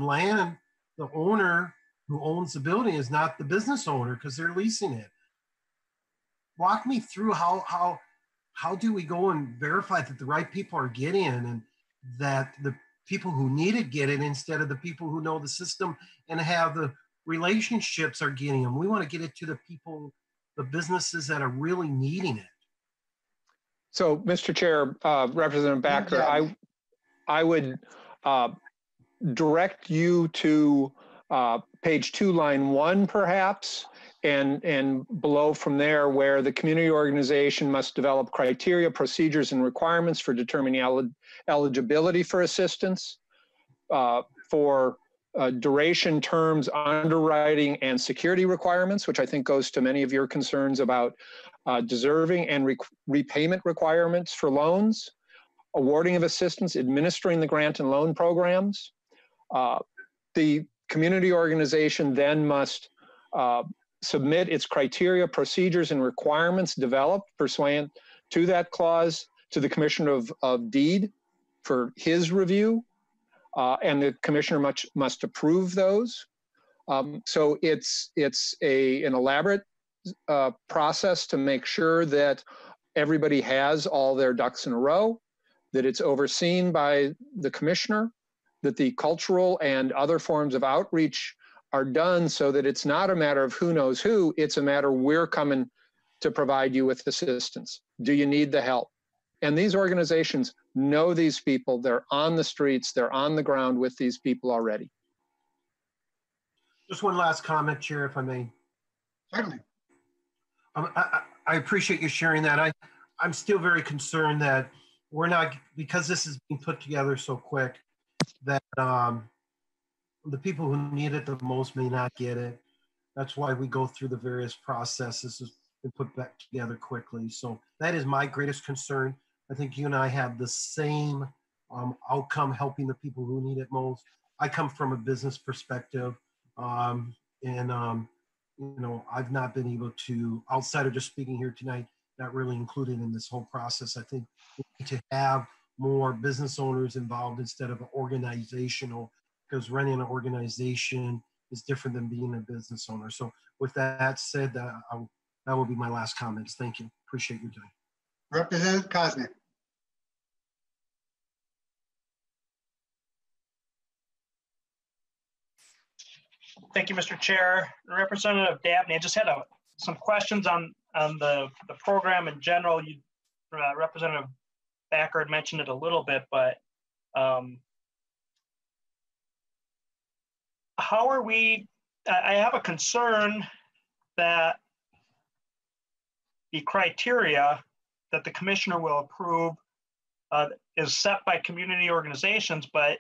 owner who owns the building is not the business owner because they're leasing it. Walk me through how how do we go and verify that the right people are getting in and that the people who need it get it instead of the people who know the system and have the relationships are getting them? We want to get it to the people, the businesses that are really needing it. So, Mr. Chair, Representative Backer, yeah. I would direct you to page 2, line 1, perhaps, and below from there, where the community organization must develop criteria, procedures, and requirements for determining eligibility for assistance, for duration, terms, underwriting, and security requirements, which I think goes to many of your concerns about deserving and repayment requirements for loans, awarding of assistance, administering the grant and loan programs. The community organization then must submit its criteria, procedures, and requirements developed pursuant to that clause to the Commissioner of DEED for his review, and the Commissioner must approve those. So it's an elaborate process to make sure that everybody has all their ducks in a row, that it's overseen by the Commissioner, that the cultural and other forms of outreach are done so that it's not a matter of who knows who, it's a matter we're coming to provide you with assistance. Do you need the help? And these organizations know these people, they're on the streets, they're on the ground with these people already. Just one last comment, Chair, if I may. Certainly. I appreciate you sharing that. I'm still very concerned that we're not, because this is being put together so quick, that the people who need it the most may not get it. That's why we go through the various processes and put back together quickly. So that is my greatest concern. I think you and I have the same outcome, helping the people who need it most. I come from a business perspective, you know, I've not been able to, outside of just speaking here tonight, not really included in this whole process. I think we need to have more business owners involved instead of organizational, because running an organization is different than being a business owner. So with that said, that will be my last comments. Thank you. Appreciate your time. Representative Koznick. Thank you, Mr. Chair. Representative Davnie, I just had some questions on the program in general. You, Representative Backer, had mentioned it a little bit, but how are we, I have a concern that the criteria that the Commissioner will approve is set by community organizations, but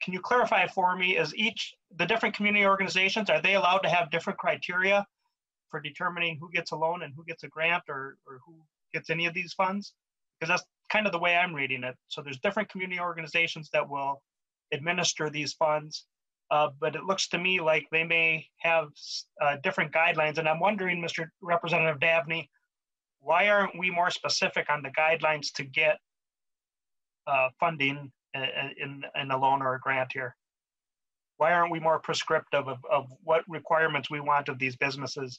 can you clarify for me, is the different community organizations, are they allowed to have different criteria for determining who gets a loan and who gets a grant, or who gets any of these funds? Because that's kind of the way I'm reading it. So there's different community organizations that will administer these funds, but it looks to me like they may have different guidelines. And I'm wondering, Mr. Representative Davnie, why aren't we more specific on the guidelines to get funding in a loan or a grant here? Why aren't we more prescriptive of what requirements we want of these businesses?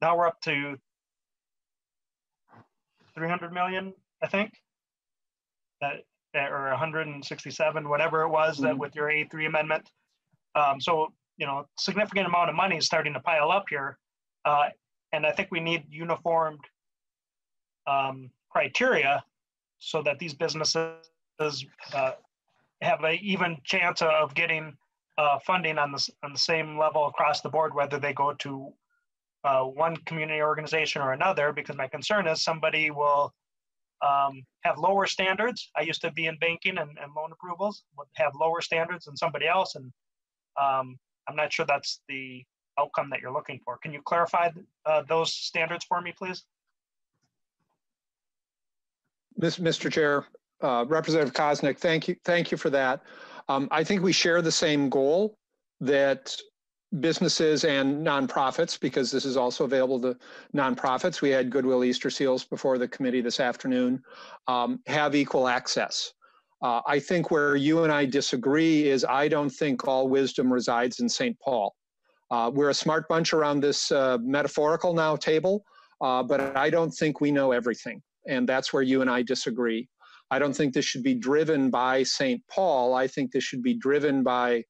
Now we're up to 300 million, I think, or 167, whatever it was, that with your A3 amendment. So, you know, significant amount of money is starting to pile up here. And I think we need uniformed criteria so that these businesses have an even chance of getting funding on the same level across the board, whether they go to one community organization or another, because my concern is somebody will have lower standards. I used to be in banking and loan approvals, would have lower standards than somebody else, and I'm not sure that's the outcome that you're looking for. Can you clarify those standards for me, please? Mr. Chair, Representative Koznick, thank you for that. I think we share the same goal, that businesses and nonprofits, because this is also available to nonprofits, we had Goodwill Easter Seals before the committee this afternoon, have equal access. I think where you and I disagree is I don't think all wisdom resides in St. Paul. We're a smart bunch around this metaphorical now table. but I don't think we know everything. And that's where you and I disagree. I don't think this should be driven by St. Paul. I think this should be driven by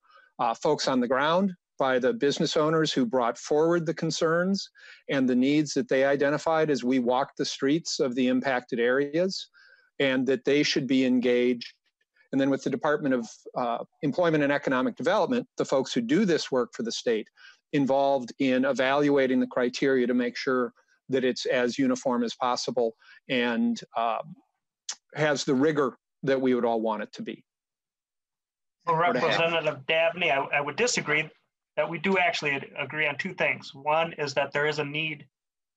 folks on the ground, by the business owners who brought forward the concerns and the needs that they identified as we walked the streets of the impacted areas, and that they should be engaged. And then with the Department of Employment and Economic Development, the folks who do this work for the state, involved in evaluating the criteria to make sure that it's as uniform as possible and has the rigor that we would all want it to be. Well, Representative Davnie, I would disagree that we do actually agree on two things. One is that there is a need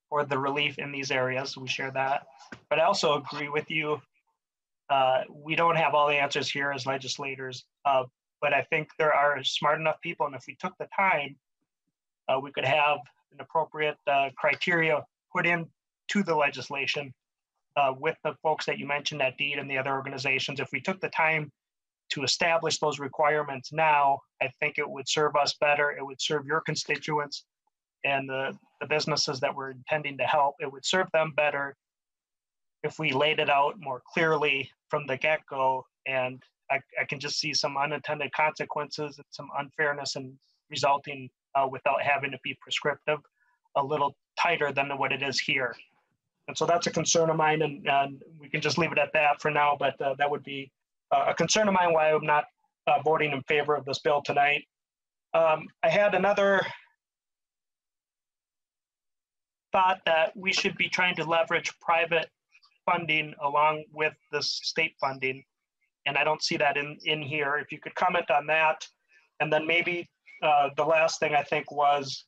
for the relief in these areas. We share that. But I also agree with you. We don't have all the answers here as legislators, but I think there are smart enough people, and if we took the time, we could have an appropriate criteria put into the legislation with the folks that you mentioned at DEED and the other organizations. If we took the time to establish those requirements now, I think it would serve us better. It would serve your constituents and the businesses that we're intending to help. It would serve them better if we laid it out more clearly from the get-go, and I can just see some unintended consequences and some unfairness and resulting without having to be prescriptive, a little tighter than what it is here. And so that's a concern of mine, and we can just leave it at that for now, but that would be a concern of mine why I'm not voting in favor of this bill tonight. I had another thought that we should be trying to leverage private funding along with the state funding, and I don't see that in here. If you could comment on that, and then maybe the last thing I think was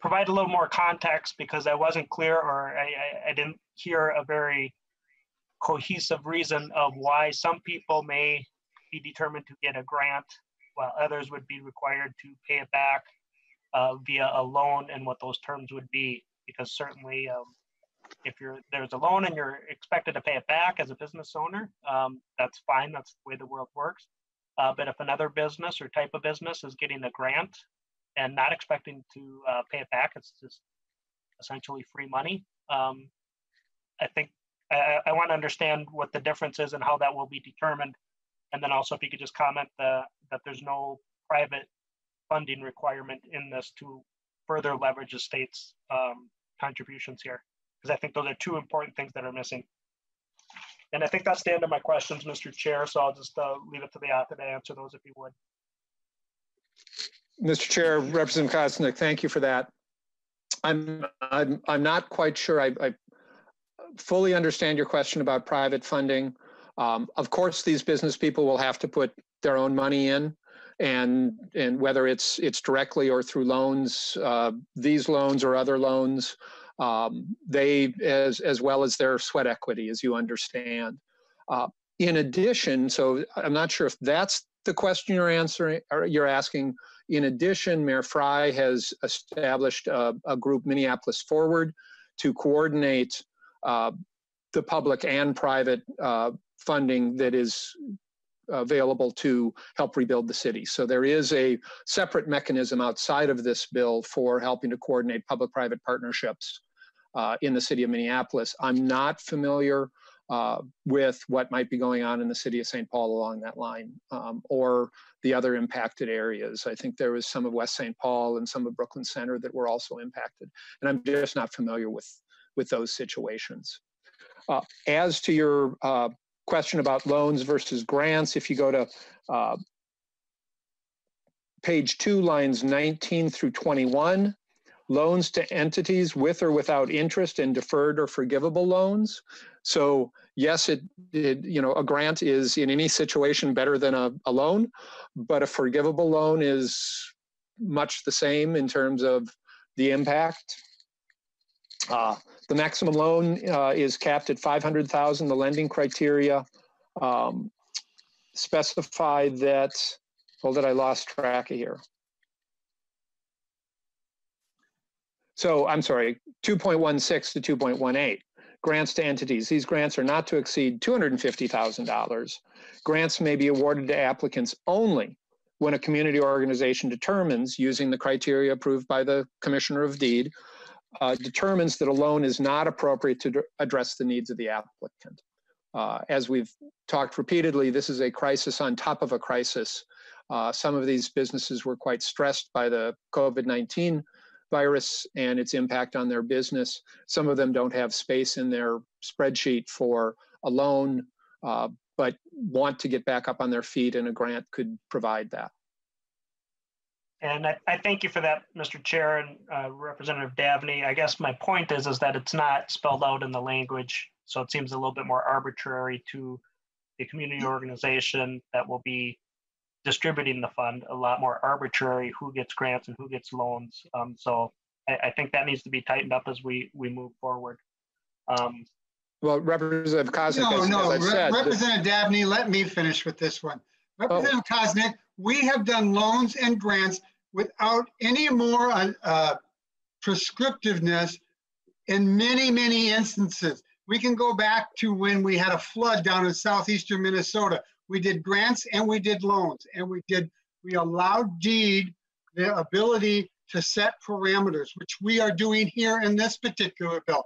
provide a little more context, because I wasn't clear, or I didn't hear a very cohesive reason of why some people may be determined to get a grant while others would be required to pay it back via a loan, and what those terms would be, because certainly if there's a loan and you're expected to pay it back as a business owner, that's fine. That's the way the world works. But if another business or type of business is getting a grant and not expecting to pay it back, it's just essentially free money. I think I want to understand what the difference is and how that will be determined. And then also, if you could just comment that there's no private funding requirement in this to further leverage the state's contributions here, because I think those are two important things that are missing. And I think that's the end of my questions, Mr. Chair, so I'll just leave it to the author to answer those if you would. Mr. Chair, Representative Koznick, thank you for that. I'm not quite sure I fully understand your question about private funding. Of course, these business people will have to put their own money in, and whether it's directly or through loans, these loans or other loans, they as well as their sweat equity, as you understand. In addition, so I'm not sure if that's the question you're answering or you're asking. In addition, Mayor Fry has established a group, Minneapolis Forward, to coordinate the public and private funding that is available to help rebuild the city. So there is a separate mechanism outside of this bill for helping to coordinate public-private partnerships in the city of Minneapolis. I'm not familiar with what might be going on in the city of St. Paul along that line or the other impacted areas. I think there was some of West St. Paul and some of Brooklyn Center that were also impacted, and I'm just not familiar with those situations. As to your question about loans versus grants, if you go to page 2, lines 19 through 21, loans to entities with or without interest and deferred or forgivable loans. So yes, a grant is in any situation better than a loan, but a forgivable loan is much the same in terms of the impact. The maximum loan is capped at $500,000. The lending criteria specify that, hold it, I lost track of here. So I'm sorry, 2.16 to 2.18. Grants to entities. These grants are not to exceed $250,000. Grants may be awarded to applicants only when a community or organization determines, using the criteria approved by the Commissioner of Deed, determines that a loan is not appropriate to address the needs of the applicant. As we've talked repeatedly, this is a crisis on top of a crisis. Some of these businesses were quite stressed by the COVID-19 virus and its impact on their business. Some of them don't have space in their spreadsheet for a loan, but want to get back up on their feet, and a grant could provide that. And I thank you for that, Mr. Chair and Representative Davnie. I guess my point is that it's not spelled out in the language, so it seems a little bit more arbitrary to the community organization that will be distributing the fund, a lot more arbitrary who gets grants and who gets loans. So I think that needs to be tightened up as we move forward. Well, Representative Koznick, Representative Davnie, let me finish with this one. Representative Koznick, we have done loans and grants without any more prescriptiveness in many, many instances. We can go back to when we had a flood down in southeastern Minnesota. We did grants and we did loans, and we allowed DEED the ability to set parameters, which we are doing here in this particular bill.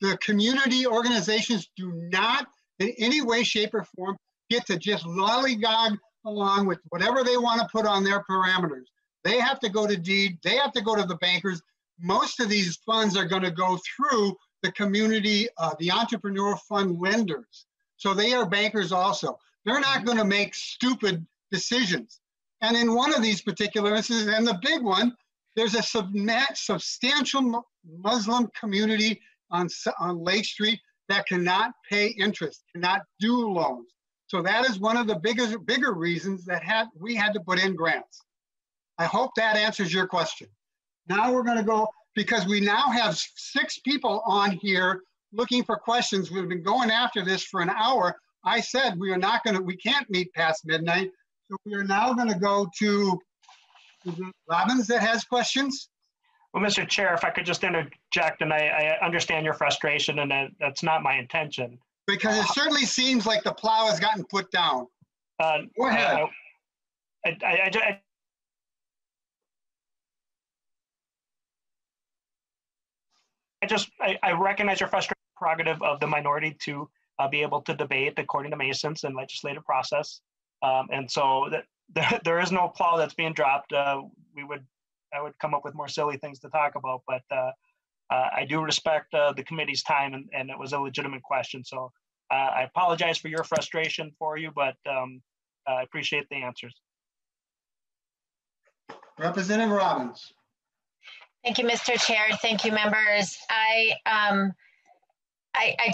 The community organizations do not in any way, shape, or form get to just lollygog along with whatever they want to put on their parameters. They have to go to DEED. They have to go to the bankers. Most of these funds are going to go through the community, the entrepreneur fund lenders. So they are bankers also. They're not going to make stupid decisions. And in one of these particular instances, and the big one, there's a substantial Muslim community on Lake Street that cannot pay interest, cannot do loans. So that is one of the bigger reasons that we had to put in grants. I hope that answers your question. Now we're going to go, because we now have 6 people on here looking for questions. We've been going after this for an hour. I said we can't meet past midnight. So we are now going to go to Robbins that has questions. Well, Mr. Chair, if I could just interject, and I understand your frustration, and that's not my intention. Because it certainly seems like the plow has gotten put down. Go ahead. I recognize your frustrating prerogative of the minority to be able to debate according to Masons and legislative process. And so there is no plow that's being dropped. I would come up with more silly things to talk about, but I do respect the committee's time, and it was a legitimate question. So I apologize for your frustration for you, but I appreciate the answers. Representative Robbins. Thank you, Mr. Chair. Thank you, members. I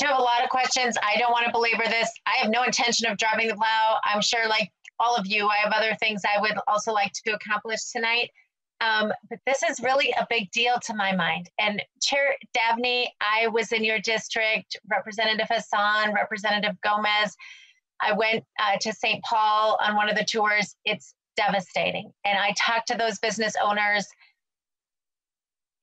do have a lot of questions. I don't want to belabor this. I have no intention of dropping the plow. I'm sure, like all of you, I have other things I would also like to accomplish tonight. But this is really a big deal to my mind. And Chair Davnie, I was in your district, Representative Hassan, Representative Gomez. I went to St. Paul on one of the tours. It's devastating. And I talked to those business owners.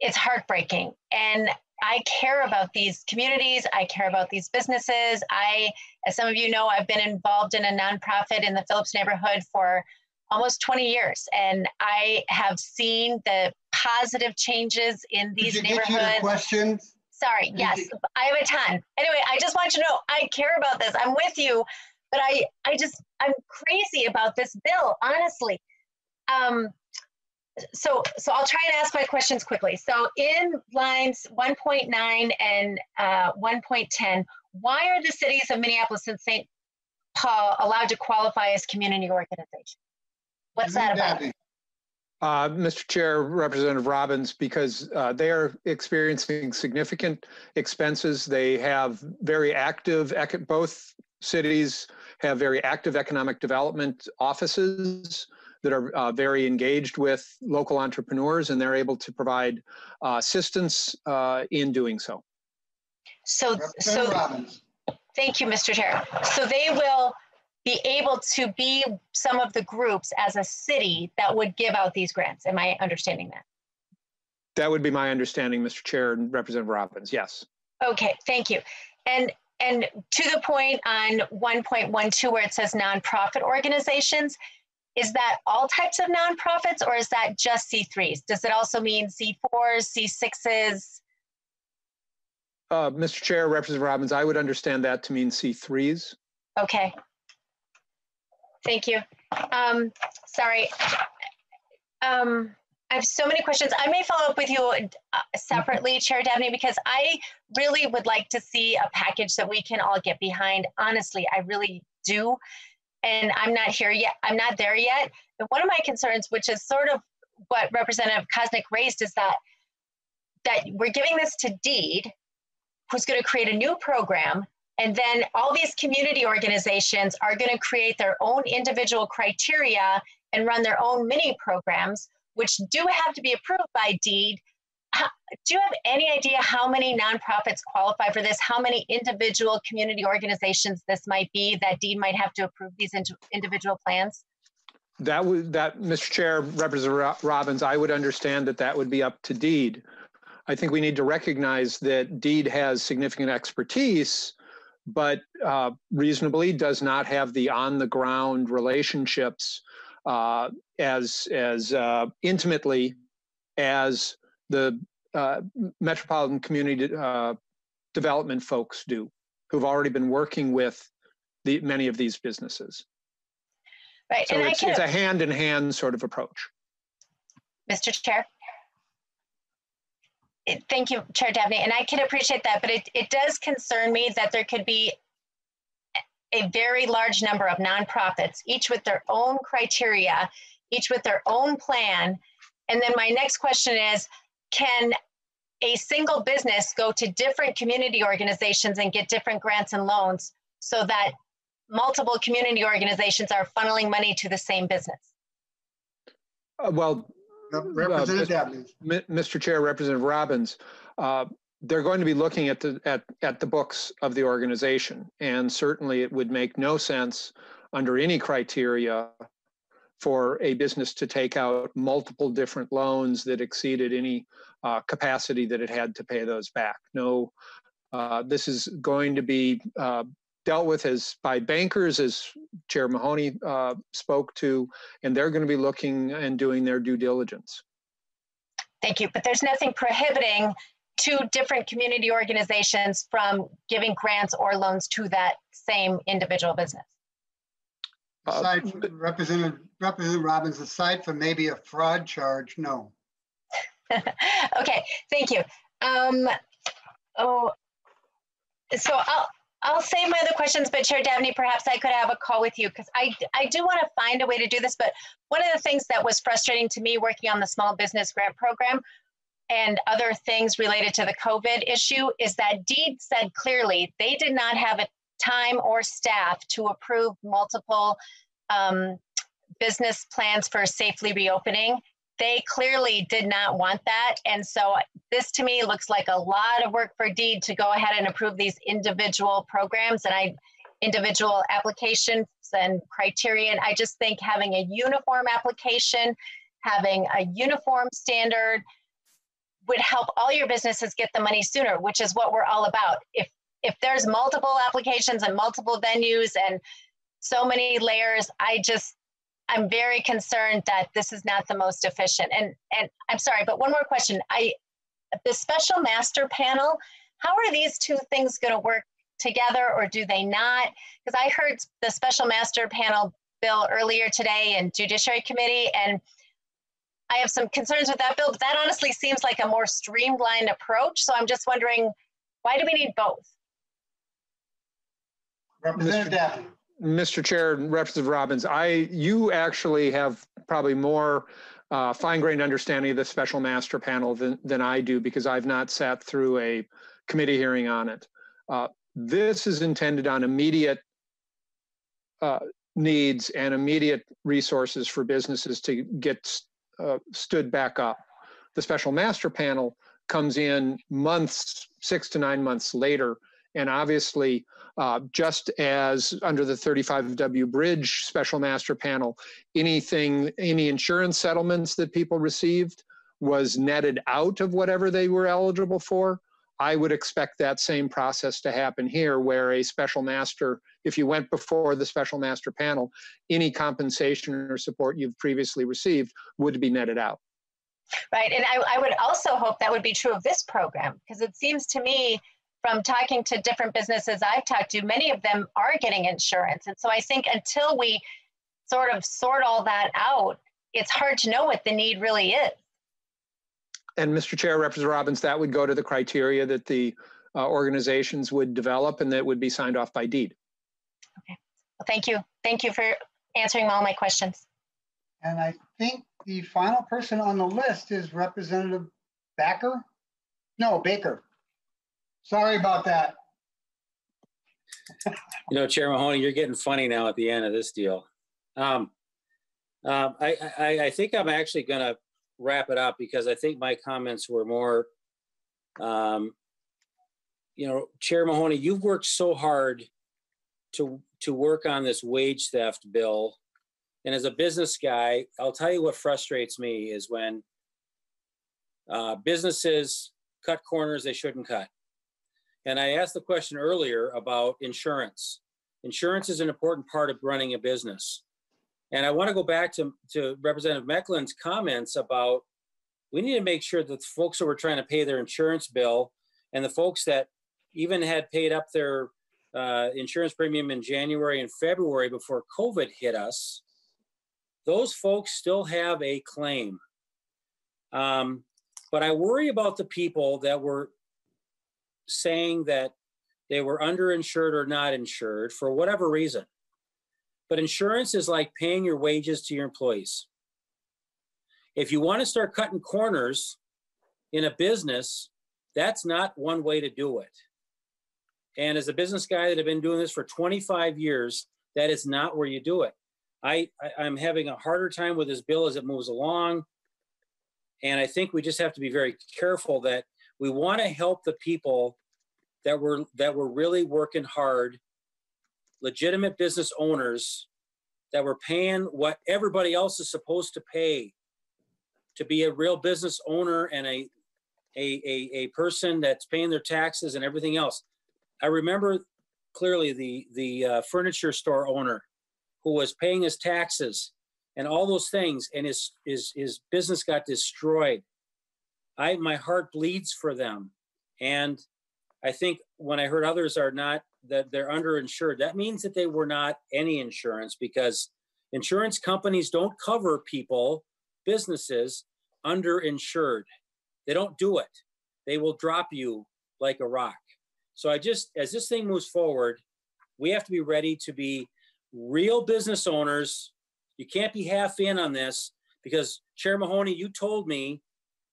It's heartbreaking. And I care about these communities. I care about these businesses. As some of you know, I've been involved in a nonprofit in the Phillips neighborhood for almost 20 years, and I have seen the positive changes in these neighborhoods. Questions? Sorry, yes, I have a ton. Anyway, I just want you to know I care about this. I'm with you, but I'm crazy about this bill, honestly. So I'll try and ask my questions quickly. So in lines 1.9 and 1.10, why are the cities of Minneapolis and St. Paul allowed to qualify as community organizations? What's that about? Mr. Chair, Representative Robbins, because they are experiencing significant expenses. They have very active, both cities have very active economic development offices that are very engaged with local entrepreneurs, and they're able to provide assistance in doing so. So Robbins. Thank you, Mr. Chair. So they will be able to be some of the groups as a city that would give out these grants. Am I understanding that? That would be my understanding, Mr. Chair and Representative Robbins, yes. Okay, thank you. And to the point on 1.12 where it says nonprofit organizations, Is that all types of nonprofits, or is that just C3s? Does it also mean C4s, C6s? Mr. Chair, Representative Robbins, I would understand that to mean C3s. Okay. Thank you. Sorry. I have so many questions. I may follow up with you separately, Chair Davnie, because I really would like to see a package that we can all get behind. Honestly, I really do. And I'm not here yet. I'm not there yet. And one of my concerns, which is sort of what Representative Koznick raised, is that we're giving this to DEED, who's going to create a new program. And then all these community organizations are going to create their own individual criteria and run their own mini programs, which do have to be approved by DEED. Do you have any idea how many nonprofits qualify for this? How many individual community organizations this might be that DEED might have to approve these individual plans? Mr. Chair, Representative Robbins, I would understand that would be up to DEED. I think we need to recognize that DEED has significant expertise, but reasonably does not have the on-the-ground relationships as intimately as the metropolitan community development folks do, who've already been working with many of these businesses. Right, so it's a hand-in-hand sort of approach. Mr. Chair. Thank you, Chair Davnie, and I can appreciate that, but it does concern me that there could be a very large number of nonprofits, each with their own criteria, each with their own plan. And then my next question is, can a single business go to different community organizations and get different grants and loans so that multiple community organizations are funneling money to the same business? Well, Representative Mr. Chair, Representative Robbins, they're going to be looking at the books of the organization, and certainly it would make no sense under any criteria for a business to take out multiple different loans that exceeded any capacity that it had to pay those back. No, this is going to be dealt with by bankers, as Chair Mahoney spoke to, and they're going to be looking and doing their due diligence. Thank you, but there's nothing prohibiting two different community organizations from giving grants or loans to that same individual business. Aside from Representative Robbins, aside from maybe a fraud charge, no. Okay, thank you. So I'll save my other questions, but Chair Davnie, perhaps I could have a call with you, because I do want to find a way to do this, but one of the things that was frustrating to me working on the Small Business Grant Program and other things related to the COVID issue is that DEED said clearly they did not have a time or staff to approve multiple business plans for safely reopening. They clearly did not want that. And so this to me looks like a lot of work for DEED to go ahead and approve these individual programs and individual applications and criteria. And I just think having a uniform application, having a uniform standard would help all your businesses get the money sooner, which is what we're all about. If there's multiple applications and multiple venues and so many layers, I'm very concerned that this is not the most efficient. And I'm sorry, but one more question. The special master panel, how are these two things going to work together, or do they not? Because I heard the special master panel bill earlier today in Judiciary Committee, and I have some concerns with that bill, but that honestly seems like a more streamlined approach. So I'm just wondering, why do we need both? Representative Davnie. Mr. Chair, Representative Robbins, you actually have probably more fine-grained understanding of the special master panel than I do, because I've not sat through a committee hearing on it. This is intended on immediate needs and immediate resources for businesses to get stood back up. The special master panel comes in months, 6 to 9 months later, and obviously, just as under the 35W Bridge special master panel, any insurance settlements that people received was netted out of whatever they were eligible for. I would expect that same process to happen here, where a special master, if you went before the special master panel, any compensation or support you've previously received would be netted out. Right, and I would also hope that would be true of this program, because it seems to me, from talking to different businesses I've talked to, many of them are getting insurance. And so I think until we sort of sort all that out, it's hard to know what the need really is. And Mr. Chair, Representative Robbins, that would go to the criteria that the organizations would develop and that would be signed off by DEED. Okay, well, thank you. Thank you for answering all my questions. And I think the final person on the list is Representative Backer. No, Baker. Sorry about that. You know, Chair Mahoney, you're getting funny now at the end of this deal. I think I'm actually going to wrap it up, because I think my comments were more, you know, Chair Mahoney, you've worked so hard to work on this wage theft bill. And as a business guy, I'll tell you what frustrates me is when businesses cut corners they shouldn't cut. And I asked the question earlier about insurance. Insurance is an important part of running a business. And I want to go back to Representative Mecklen's comments about, we need to make sure that the folks who were trying to pay their insurance bill and the folks that even had paid up their insurance premium in January and February before COVID hit us, those folks still have a claim. But I worry about the people that were saying that they were underinsured or not insured for whatever reason. But insurance is like paying your wages to your employees. If you want to start cutting corners in a business, that's not one way to do it. And as a business guy that have been doing this for 25 years, that is not where you do it. I'm having a harder time with this bill as it moves along. And I think we just have to be very careful that we want to help the people that were really working hard, legitimate business owners that were paying what everybody else is supposed to pay to be a real business owner and a person that's paying their taxes and everything else. I remember clearly the furniture store owner who was paying his taxes and all those things, and his business got destroyed. My heart bleeds for them. And I think when I heard others are not, that they're underinsured, that means that they were not any insurance, because insurance companies don't cover people, businesses, underinsured. They don't do it. They will drop you like a rock. So I just, as this thing moves forward, we have to be ready to be real business owners. You can't be half in on this, because Chair Mahoney, you told me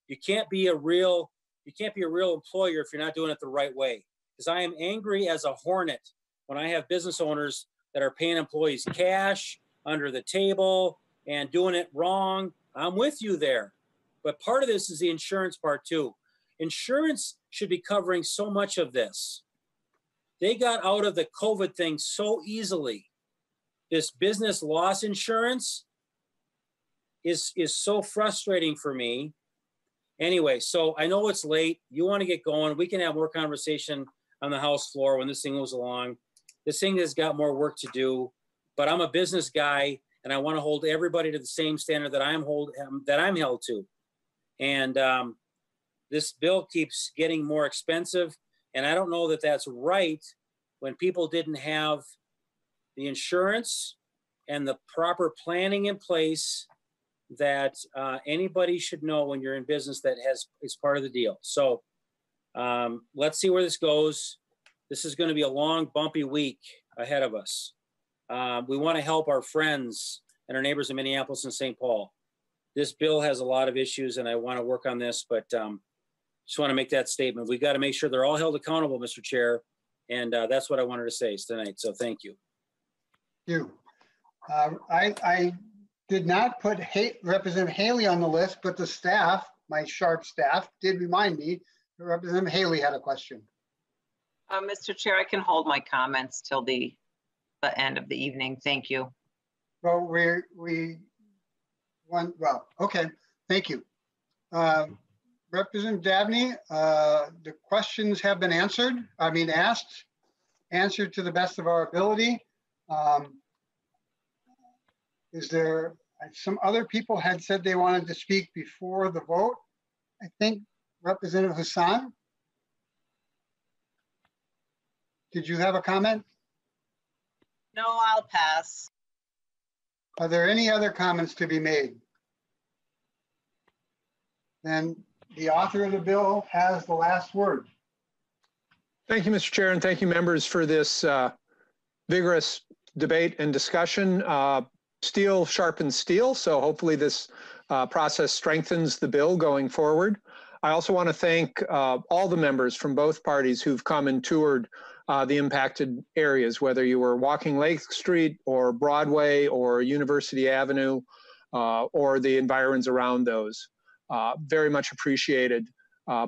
you can't be a real employer if you're not doing it the right way. Because I am angry as a hornet when I have business owners that are paying employees cash under the table and doing it wrong. I'm with you there. But part of this is the insurance part too. Insurance should be covering so much of this. They got out of the COVID thing so easily. This business loss insurance is so frustrating for me. Anyway, so I know it's late. You want to get going. We can have more conversation on the House floor when this thing goes along. This thing has got more work to do, but I'm a business guy and I want to hold everybody to the same standard that I'm held to. And this bill keeps getting more expensive, and I don't know that that's right when people didn't have the insurance and the proper planning in place that anybody should know when you're in business that is part of the deal. So let's see where this goes. This is going to be a long, bumpy week ahead of us. We want to help our friends and our neighbors in Minneapolis and St. Paul. This bill has a lot of issues, and I want to work on this, but just want to make that statement. We've got to make sure they're all held accountable, Mr. Chair, and that's what I wanted to say tonight, so thank you. Thank you. I did not put Representative Haley on the list, but the staff, my sharp staff, did remind me that Representative Haley had a question. Mr. Chair, I can hold my comments till the end of the evening. Thank you. Well, well, okay, thank you. Representative Davnie, the questions have been answered, answered to the best of our ability. Is there, some other people had said they wanted to speak before the vote. I think Representative Hassan, did you have a comment? No, I'll pass. Are there any other comments to be made? Then the author of the bill has the last word. Thank you, Mr. Chair, and thank you, members, for this vigorous debate and discussion. Steel sharpens steel, so hopefully this process strengthens the bill going forward. I also want to thank all the members from both parties who've come and toured the impacted areas, whether you were walking Lake Street or Broadway or University Avenue or the environs around those. Very much appreciated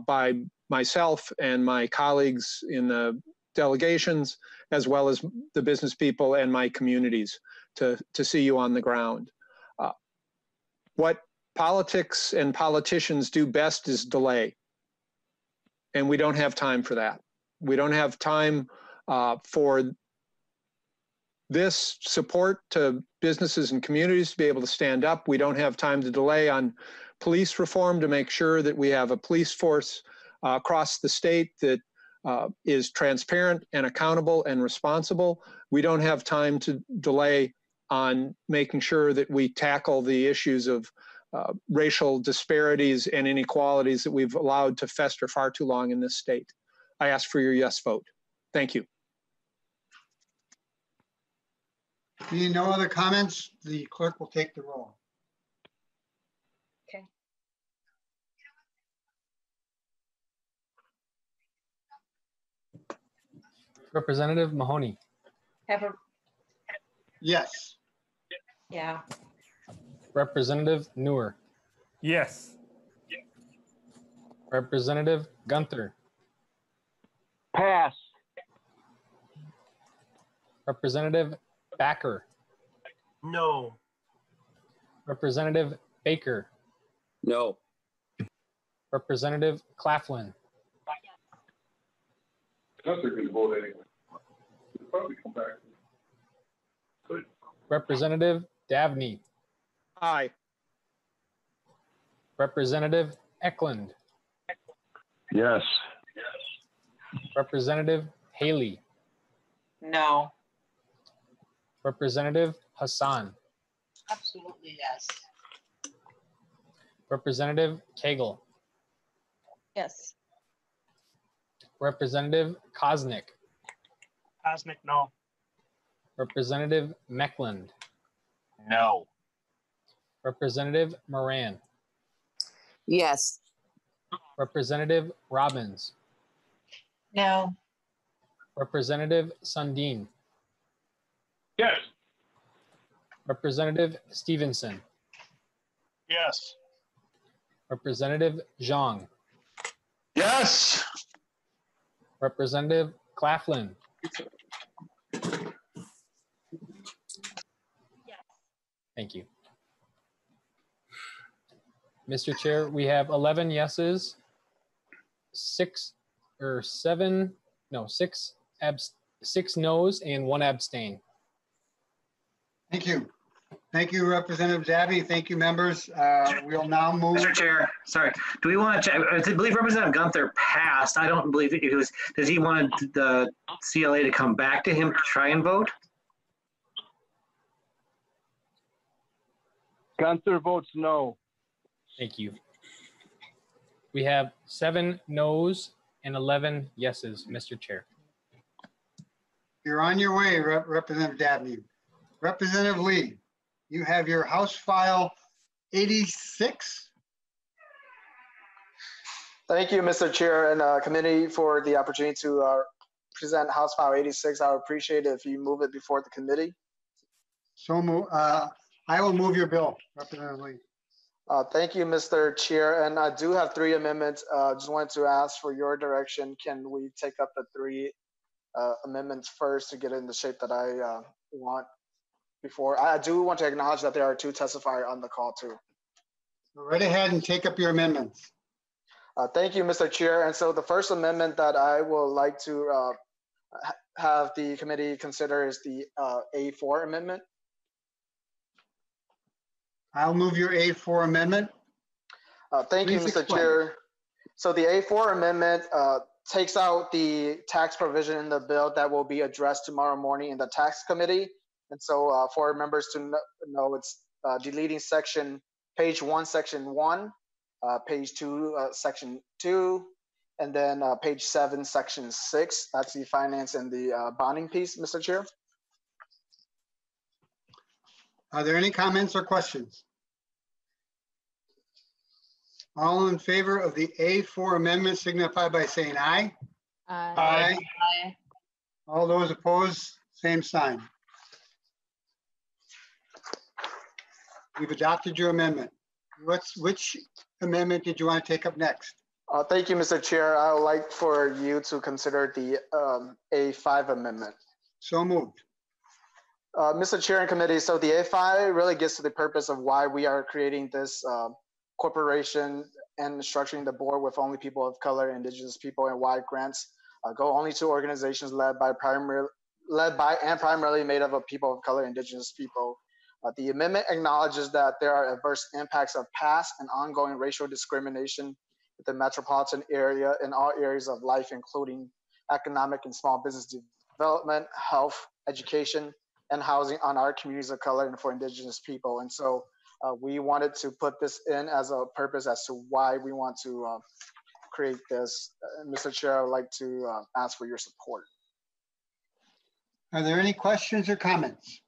by myself and my colleagues in the delegations, as well as the business people and my communities to see you on the ground. What politics and politicians do best is delay. And we don't have time for that. We don't have time for this support to businesses and communities to be able to stand up. We don't have time to delay on police reform to make sure that we have a police force across the state that is transparent and accountable and responsible. We don't have time to delay on making sure that we tackle the issues of racial disparities and inequalities that we've allowed to fester far too long in this state. I ask for your yes vote. Thank you. Being no other comments, the clerk will take the roll. Representative Mahoney. Yes. Yeah. Representative Neuer. Yes. Representative Gunther. Pass. Representative Backer. No. Representative Baker. No. Representative Claflin. Gunther can vote anyway. He'll probably come back. Good. Representative Davnie. Aye. Representative Eklund. Yes. Representative Haley. No. Representative Hassan. Absolutely yes. Representative Cagle. Yes. Representative Koznick. Koznick, no. Representative Mecklen. No. Representative Moran. Yes. Representative Robbins. No. Representative Sundin. Yes. Representative Stevenson. Yes. Representative Zhang. Yes. Representative Claflin. Yes. Thank you. Mr. Chair, we have 11 yeses, six noes and one abstain. Thank you. Thank you, Representative Davnie. Thank you, members. We'll now move. Mr. Chair, sorry. Do we want to check? I believe Representative Gunther passed. I don't believe it was. Does he want the CLA to come back to him to try and vote? Gunther votes no. Thank you. We have 7 noes and 11 yeses, Mr. Chair. You're on your way, Representative Davnie. Representative Lee. You have your House File 86. Thank you, Mr. Chair and committee for the opportunity to present House File 86. I would appreciate it if you move it before the committee. So move, I will move your bill, Representative Lee. Thank you, Mr. Chair. And I do have 3 amendments. Just wanted to ask for your direction. Can we take up the 3 amendments first to get it in the shape that I want? Before, I do want to acknowledge that there are 2 testifiers on the call too. Go right ahead and take up your amendments. Thank you, Mr. Chair. And so the first amendment that I will like to have the committee consider is the A4 amendment. I'll move your A4 amendment. Thank Please you, Mr. Explain. Chair. So the A4 amendment takes out the tax provision in the bill that will be addressed tomorrow morning in the tax committee. And so for members to know, it's deleting section page 1, section 1, page 2, section 2, and then page 7, section 6. That's the finance and the bonding piece, Mr. Chair. Are there any comments or questions? All in favor of the A4 amendment signify by saying aye. Aye. Aye. Aye. All those opposed, same sign. We've adopted your amendment. Which amendment did you want to take up next? Thank you, Mr. Chair. I would like for you to consider the A5 amendment. So moved. Mr. Chair and committee, so the A5 really gets to the purpose of why we are creating this corporation and structuring the board with only people of color, indigenous people, and why grants go only to organizations led by and primarily made up of people of color, indigenous people. The amendment acknowledges that there are adverse impacts of past and ongoing racial discrimination in the metropolitan area in all areas of life, including economic and small business development, health, education, and housing on our communities of color and for indigenous people. And so we wanted to put this in as a purpose as to why we want to create this. Mr. Chair, I would like to ask for your support. Are there any questions or comments?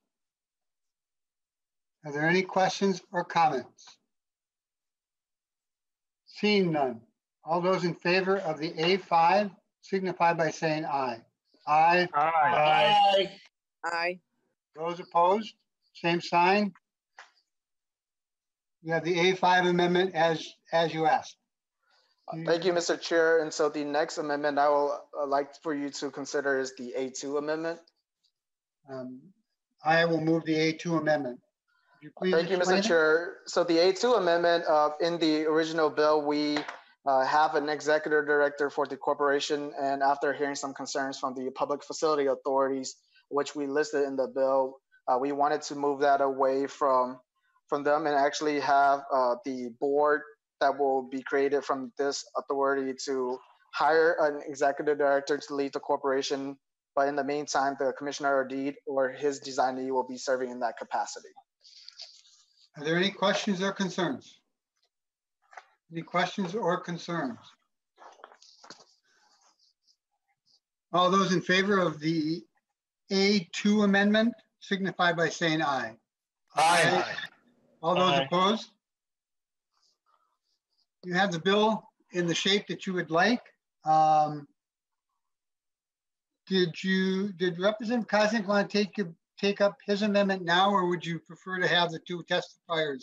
Are there any questions or comments? Seeing none, all those in favor of the A5 signify by saying aye. Aye. Aye. Aye. Aye. Aye. Those opposed, same sign. You have the A5 amendment as you asked. Thank you, Mr. Chair. And so the next amendment I will like for you to consider is the A2 amendment. I will move the A2 amendment. You Thank you, Mr. Chair. So the A2 amendment, in the original bill, we have an executive director for the corporation. And after hearing some concerns from the public facility authorities, which we listed in the bill, we wanted to move that away from them and actually have the board that will be created from this authority to hire an executive director to lead the corporation. But in the meantime, the commissioner or DEED or his designee will be serving in that capacity. Are there any questions or concerns? Any questions or concerns? All those in favor of the A2 amendment signify by saying aye. Aye. Aye. All those Aye. Opposed? You have the bill in the shape that you would like. Did Representative Koznick want to take up his amendment now, or would you prefer to have the two testifiers?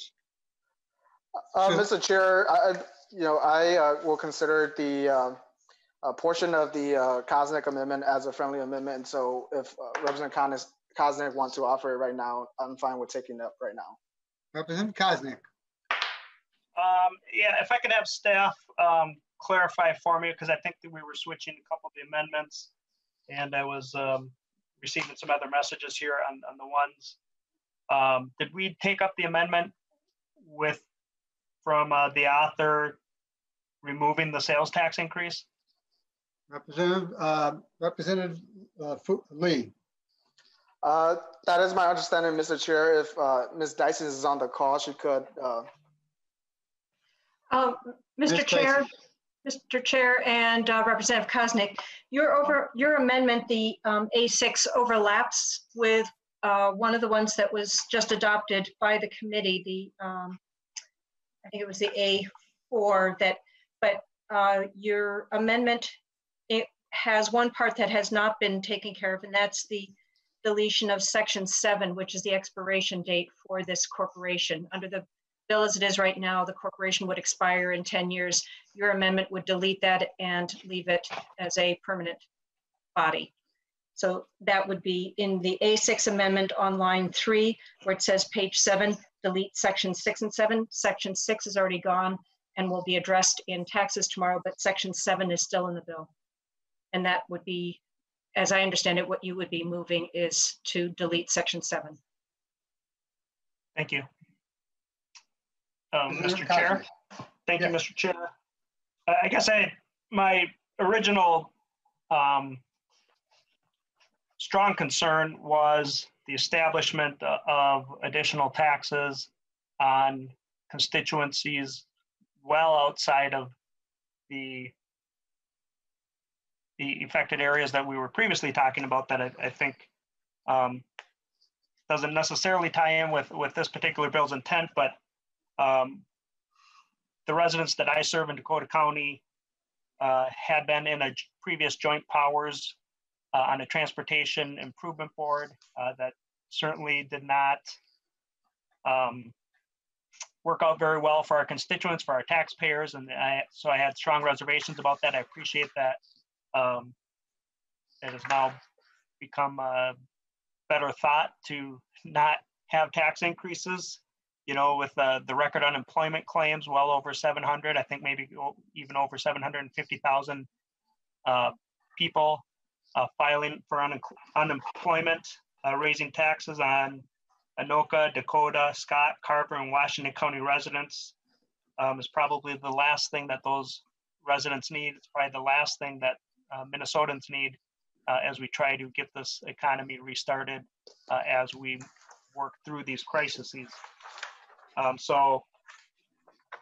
Mr. Chair, I will consider the portion of the Koznick amendment as a friendly amendment. And so, if Representative Koznick wants to offer it right now, I'm fine with taking it up right now. Representative Koznick. Yeah, if I could have staff clarify for me, because I think that we were switching a couple of the amendments, and I was receiving some other messages here on the ones. Did we take up the amendment from the author removing the sales tax increase? Representative Lee. That is my understanding, Mr. Chair. If Ms. Dyson is on the call, she could. Mr. Chair, and Representative Koznick, your amendment, the A6, overlaps with one of the ones that was just adopted by the committee. The I think it was the A4 that, but your amendment it has one part that has not been taken care of, and that's the deletion of section 7, which is the expiration date for this corporation. Under the bill as it is right now, the corporation would expire in 10 years. Your amendment would delete that and leave it as a permanent body. So that would be in the A6 amendment on line 3, where it says page 7, delete section 6 and 7. Section 6 is already gone, and will be addressed in taxes tomorrow, but section 7 is still in the bill. And that would be, as I understand it, what you would be moving is to delete section 7. Thank you. Mr. Chair. Thank you, Mr. Chair. I guess my original strong concern was the establishment of additional taxes on constituencies well outside of the affected areas that we were previously talking about, that I think doesn't necessarily tie in with this particular bill's intent, but the residents that I serve in Dakota County had been in a previous joint powers on a transportation improvement board that certainly did not work out very well for our constituents, for our taxpayers, and so I had strong reservations about that. I appreciate that it has now become a better thought to not have tax increases. You know, with the record unemployment claims well over 700, I think maybe even over 750,000 people filing for unemployment, raising taxes on Anoka, Dakota, Scott, Carver, and Washington County residents is probably the last thing that those residents need. It's probably the last thing that Minnesotans need as we try to get this economy restarted as we work through these crises. So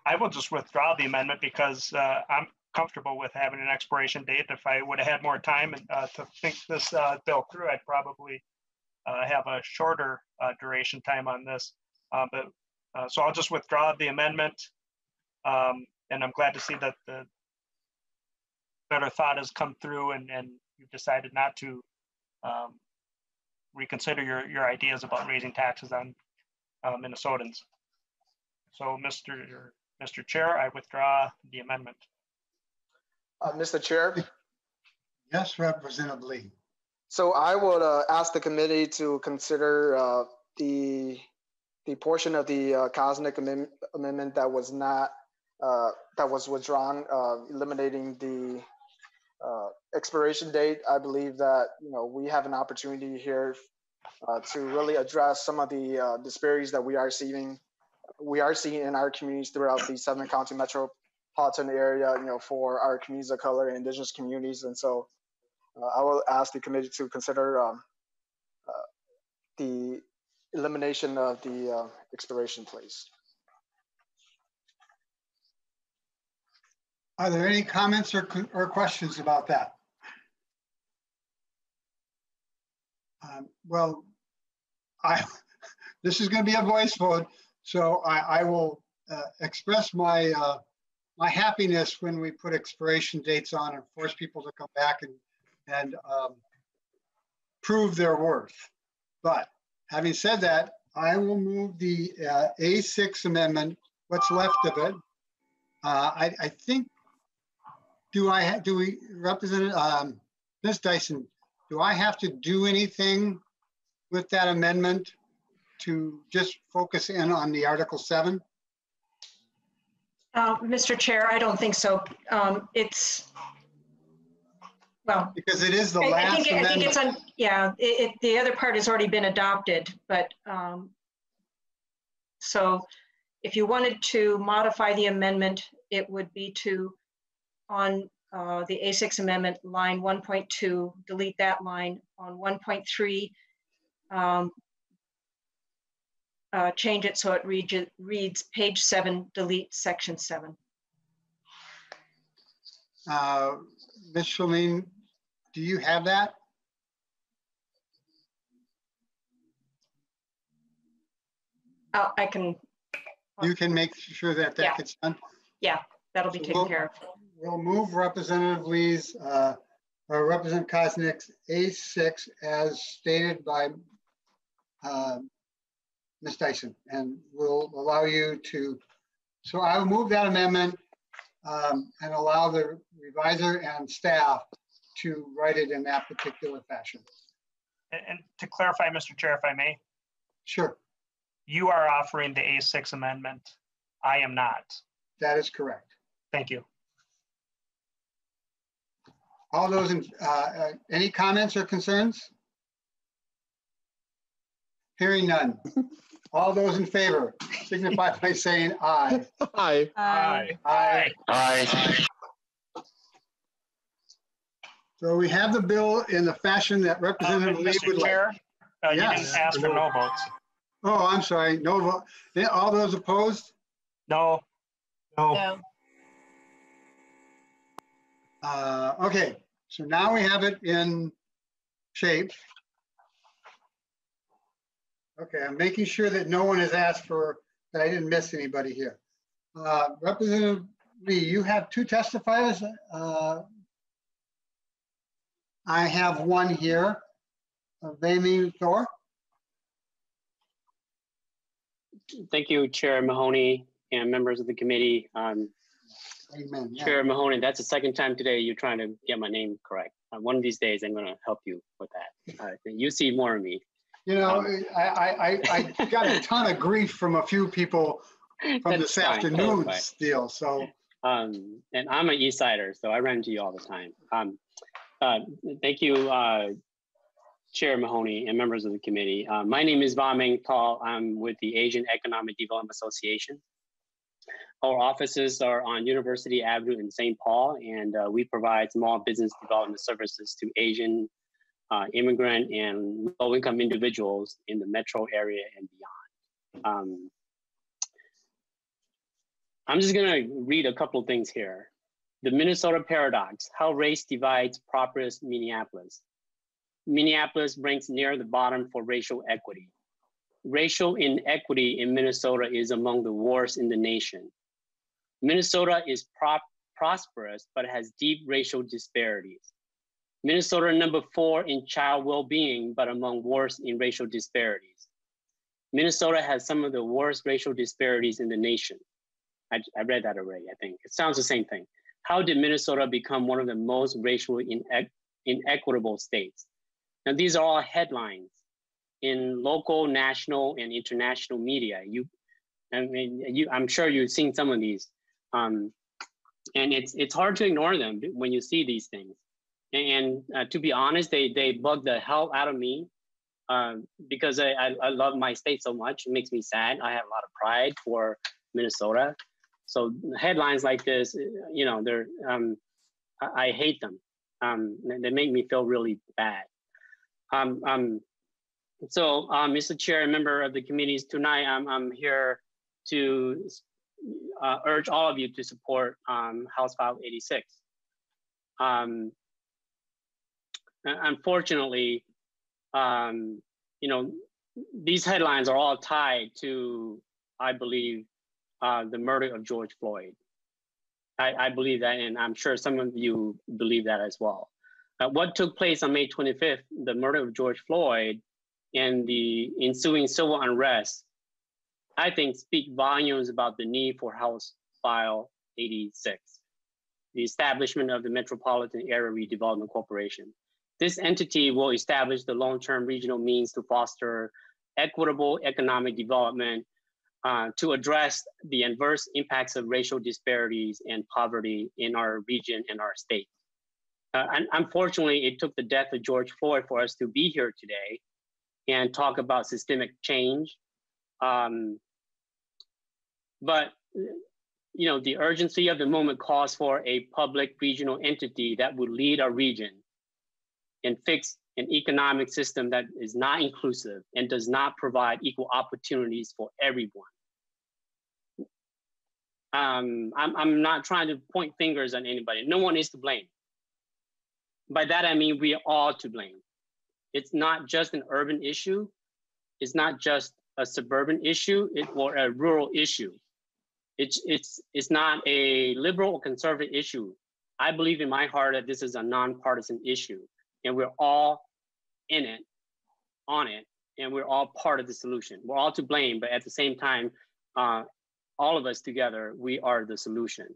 I will just withdraw the amendment because I'm comfortable with having an expiration date. If I would have had more time to think this bill through, I'd probably have a shorter duration time on this. So I'll just withdraw the amendment. And I'm glad to see that the better thought has come through and you've decided not to reconsider your ideas about raising taxes on Minnesotans. So, Mr. Chair, I withdraw the amendment. Mr. Chair? Yes, Representative Lee. So I would ask the committee to consider the portion of the Koznick amendment that was not that was withdrawn, eliminating the expiration date. I believe that we have an opportunity here to really address some of the disparities that we are seeing in our communities throughout the 7 county metropolitan area, for our communities of color and indigenous communities. And so I will ask the committee to consider the elimination of the expiration, please. Are there any comments or questions about that? Well, this is going to be a voice vote. So I will express my my happiness when we put expiration dates on and force people to come back and prove their worth. But having said that, I will move the A6 amendment, what's left of it. I think, do we represent Ms. Dyson? Do I have to do anything with that amendment to just focus in on the Article 7? Mr. Chair, I don't think so. Well, because it is the last amendment. I think it's on, yeah, the other part has already been adopted, but so if you wanted to modify the amendment, it would be to, on the A6 amendment, line 1.2, delete that line. On 1.3, change it so it reads page 7, delete section 7. Ms. Shalene, do you have that? I can. You can make sure that yeah. Gets done? Yeah, that'll be taken care of. We'll move Representative Lee's, or Representative Koznick's A6 as stated by Ms. Dyson, and we'll allow you to, so I will move that amendment and allow the reviser and staff to write it in that particular fashion. And to clarify, Mr. Chair, if I may. Sure. You are offering the A6 amendment. I am not. That is correct. Thank you. All those in, any comments or concerns? Hearing none. All those in favor signify by saying aye. Aye. Aye. Aye. Aye. So we have the bill in the fashion that Representative Lee would like. Yes. You didn't ask for no votes. Oh, I'm sorry. No vote. Yeah, all those opposed? No. No. No. Okay, so now we have it in shape. Okay, I'm making sure that no one has asked for, that I didn't miss anybody here. Representative Lee, you have two testifiers. I have one here, Davnie Thor. Thank you, Chair Mahoney and members of the committee. Amen. Chair Mahoney, that's the second time today you're trying to get my name correct. One of these days, I'm going to help you with that. You see more of me. You know, I got a ton of grief from a few people from this afternoon's deal. So, and I'm an East Sider, so I run into you all the time. Thank you, Chair Mahoney and members of the committee. My name is Vaming Paul. I'm with the Asian Economic Development Association. Our offices are on University Avenue in St. Paul, and we provide small business development services to Asian immigrant and low-income individuals in the metro area and beyond. I'm just going to read a couple of things here. The Minnesota Paradox, How Race Divides Prosperous Minneapolis. Minneapolis ranks near the bottom for racial equity. Racial inequity in Minnesota is among the worst in the nation. Minnesota is prosperous, but has deep racial disparities. Minnesota #4 in child well-being, but among worst in racial disparities. Minnesota has some of the worst racial disparities in the nation. I read that already, I think. It sounds the same thing. How did Minnesota become one of the most racially inequitable states? Now, these are all headlines in local, national, and international media. I'm sure you've seen some of these. And it's hard to ignore them when you see these things. And to be honest, they bug the hell out of me because I love my state so much. It makes me sad. I have a lot of pride for Minnesota. So headlines like this, you know, they're I hate them. They make me feel really bad. So, Mr. Chair, a member of the committees, tonight I'm here to urge all of you to support House File 86. Unfortunately, you know, these headlines are all tied to, I believe, the murder of George Floyd. I believe that, and I'm sure some of you believe that as well. What took place on May 25th, the murder of George Floyd, and the ensuing civil unrest, I think, speak volumes about the need for House File 86, the establishment of the Metropolitan Area Redevelopment Corporation. This entity will establish the long-term regional means to foster equitable economic development, to address the adverse impacts of racial disparities and poverty in our region and our state. And unfortunately, it took the death of George Floyd for us to be here today and talk about systemic change. But, you know, the urgency of the moment calls for a public regional entity that would lead our region and fix an economic system that is not inclusive and does not provide equal opportunities for everyone. I'm not trying to point fingers at anybody. No one is to blame. By that, I mean, we are all to blame. It's not just an urban issue. It's not just a suburban issue or a rural issue. It's not a liberal or conservative issue. I believe in my heart that this is a nonpartisan issue, and we're all in it, on it, and we're all part of the solution. We're all to blame, but at the same time, all of us together, we are the solution.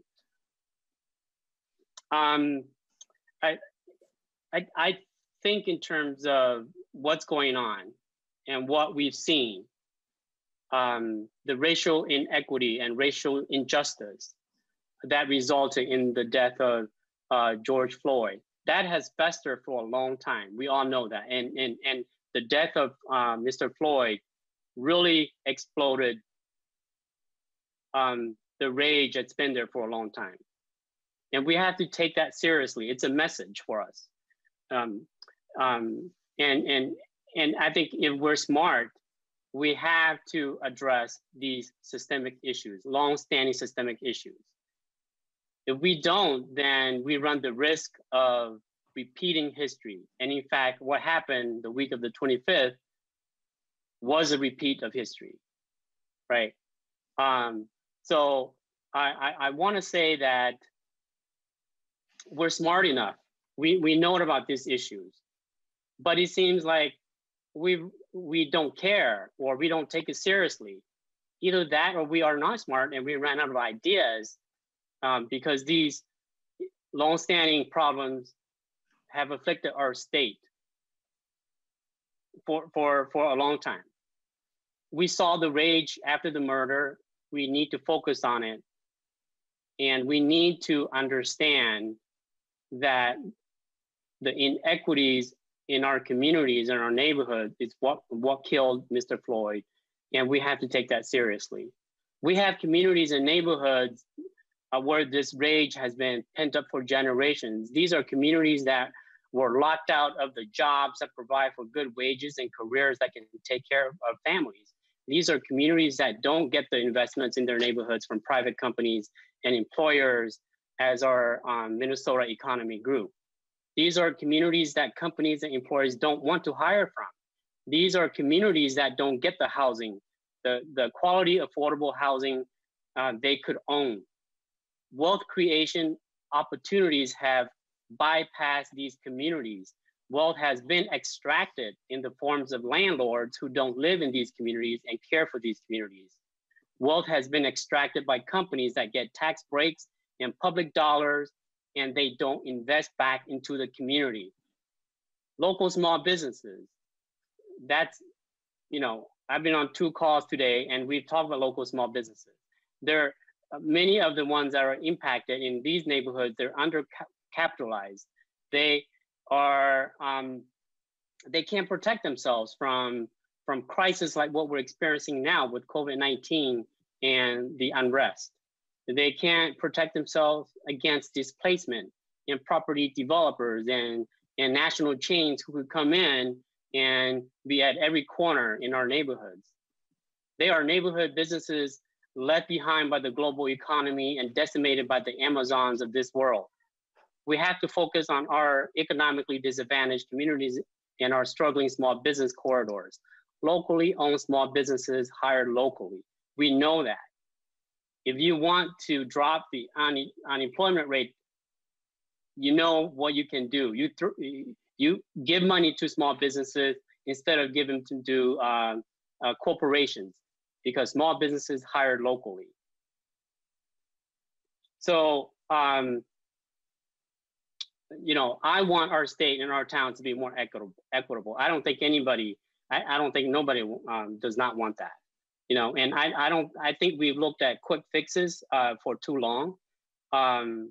I think in terms of what's going on and what we've seen, the racial inequity and racial injustice, that resulted in the death of George Floyd. That has festered for a long time. We all know that. And the death of Mr. Floyd really exploded the rage that's been there for a long time. And we have to take that seriously. It's a message for us. And I think if we're smart, we have to address these systemic issues, long-standing systemic issues. If we don't, then we run the risk of repeating history. And in fact, what happened the week of the 25th was a repeat of history, right? So I want to say that we're smart enough. We know about these issues, but it seems like we don't care, or we don't take it seriously. Either that, or we are not smart and we ran out of ideas, because these long-standing problems have afflicted our state for a long time. We saw the rage after the murder. We need to focus on it, and we need to understand that the inequities in our communities and our neighborhood is what killed Mr. Floyd, and we have to take that seriously. We have communities and neighborhoods where this rage has been pent up for generations. These are communities that were locked out of the jobs that provide for good wages and careers that can take care of families. These are communities that don't get the investments in their neighborhoods from private companies and employers, as our Minnesota Economy Group. These are communities that companies and employers don't want to hire from. These are communities that don't get the housing, the quality, affordable housing they could own. Wealth creation opportunities have bypassed these communities. Wealth has been extracted in the forms of landlords who don't live in these communities and care for these communities. Wealth has been extracted by companies that get tax breaks and public dollars, and they don't invest back into the community. Local small businesses, that's, you know, I've been on two calls today and we've talked about local small businesses. There are many of the ones that are impacted in these neighborhoods, they're undercapitalized. They are, they can't protect themselves from crisis like what we're experiencing now with COVID-19 and the unrest. They can't protect themselves against displacement and property developers and national chains who could come in and be at every corner in our neighborhoods. They are neighborhood businesses left behind by the global economy and decimated by the Amazons of this world. We have to focus on our economically disadvantaged communities and our struggling small business corridors. Locally owned small businesses hired locally. We know that. If you want to drop the unemployment rate, you know what you can do. You give money to small businesses instead of giving them to corporations, because small businesses hire locally. So, you know, I want our state and our town to be more equitable. I don't think anybody, I don't think nobody does not want that. You know, and I think we've looked at quick fixes for too long. And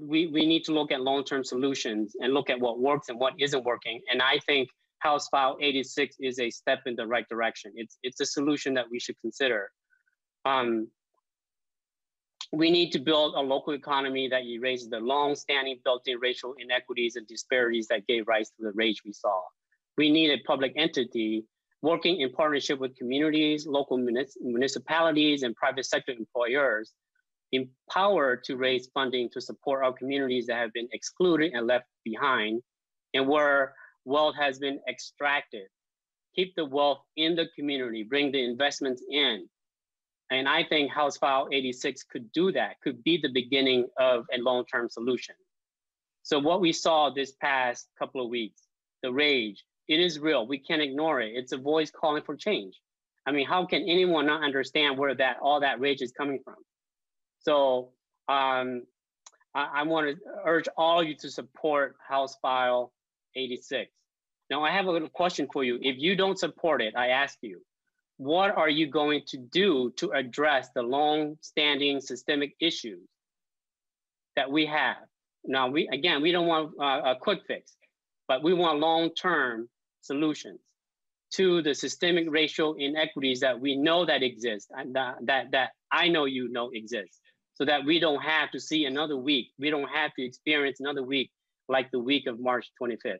we need to look at long-term solutions and look at what works and what isn't working. And I think House File 86 is a step in the right direction. It's a solution that we should consider. We need to build a local economy that erases the long-standing built-in racial inequities and disparities that gave rise to the rage we saw. We need a public entity working in partnership with communities, local municipalities, and private sector employers, empowered to raise funding to support our communities that have been excluded and left behind, and where wealth has been extracted. Keep the wealth in the community, bring the investments in. And I think House File 86 could do that, could be the beginning of a long-term solution. So what we saw this past couple of weeks, the rage, it is real. We can't ignore it. It's a voice calling for change. I mean, how can anyone not understand where that all that rage is coming from? So I want to urge all of you to support House File 86. Now, I have a little question for you. If you don't support it, I ask you, what are you going to do to address the long-standing systemic issues? that we have. Now, we don't want a quick fix, but we want long-term solutions to the systemic racial inequities that we know that exist, that I know you know exist, so that we don't have to see another week. We don't have to experience another week like the week of March 25th.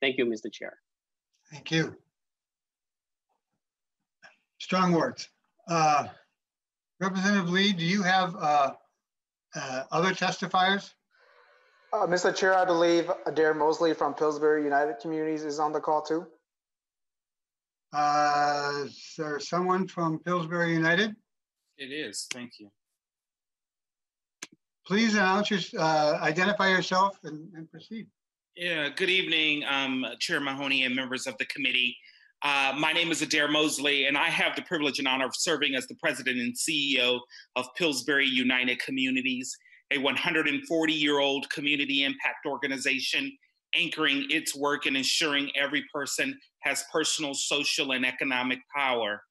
Thank you, Mr. Chair. Thank you. Strong words. Representative Lee, do you have other testifiers? Mr. Chair, I believe Adair Mosley from Pillsbury United Communities is on the call too. Is there someone from Pillsbury United? It is, thank you. Please announce identify yourself and proceed. Yeah, good evening, Chair Mahoney and members of the committee. My name is Adair Mosley, and I have the privilege and honor of serving as the president and CEO of Pillsbury United Communities, a 140-year-old community impact organization anchoring its work and ensuring every person has personal, social, and economic power.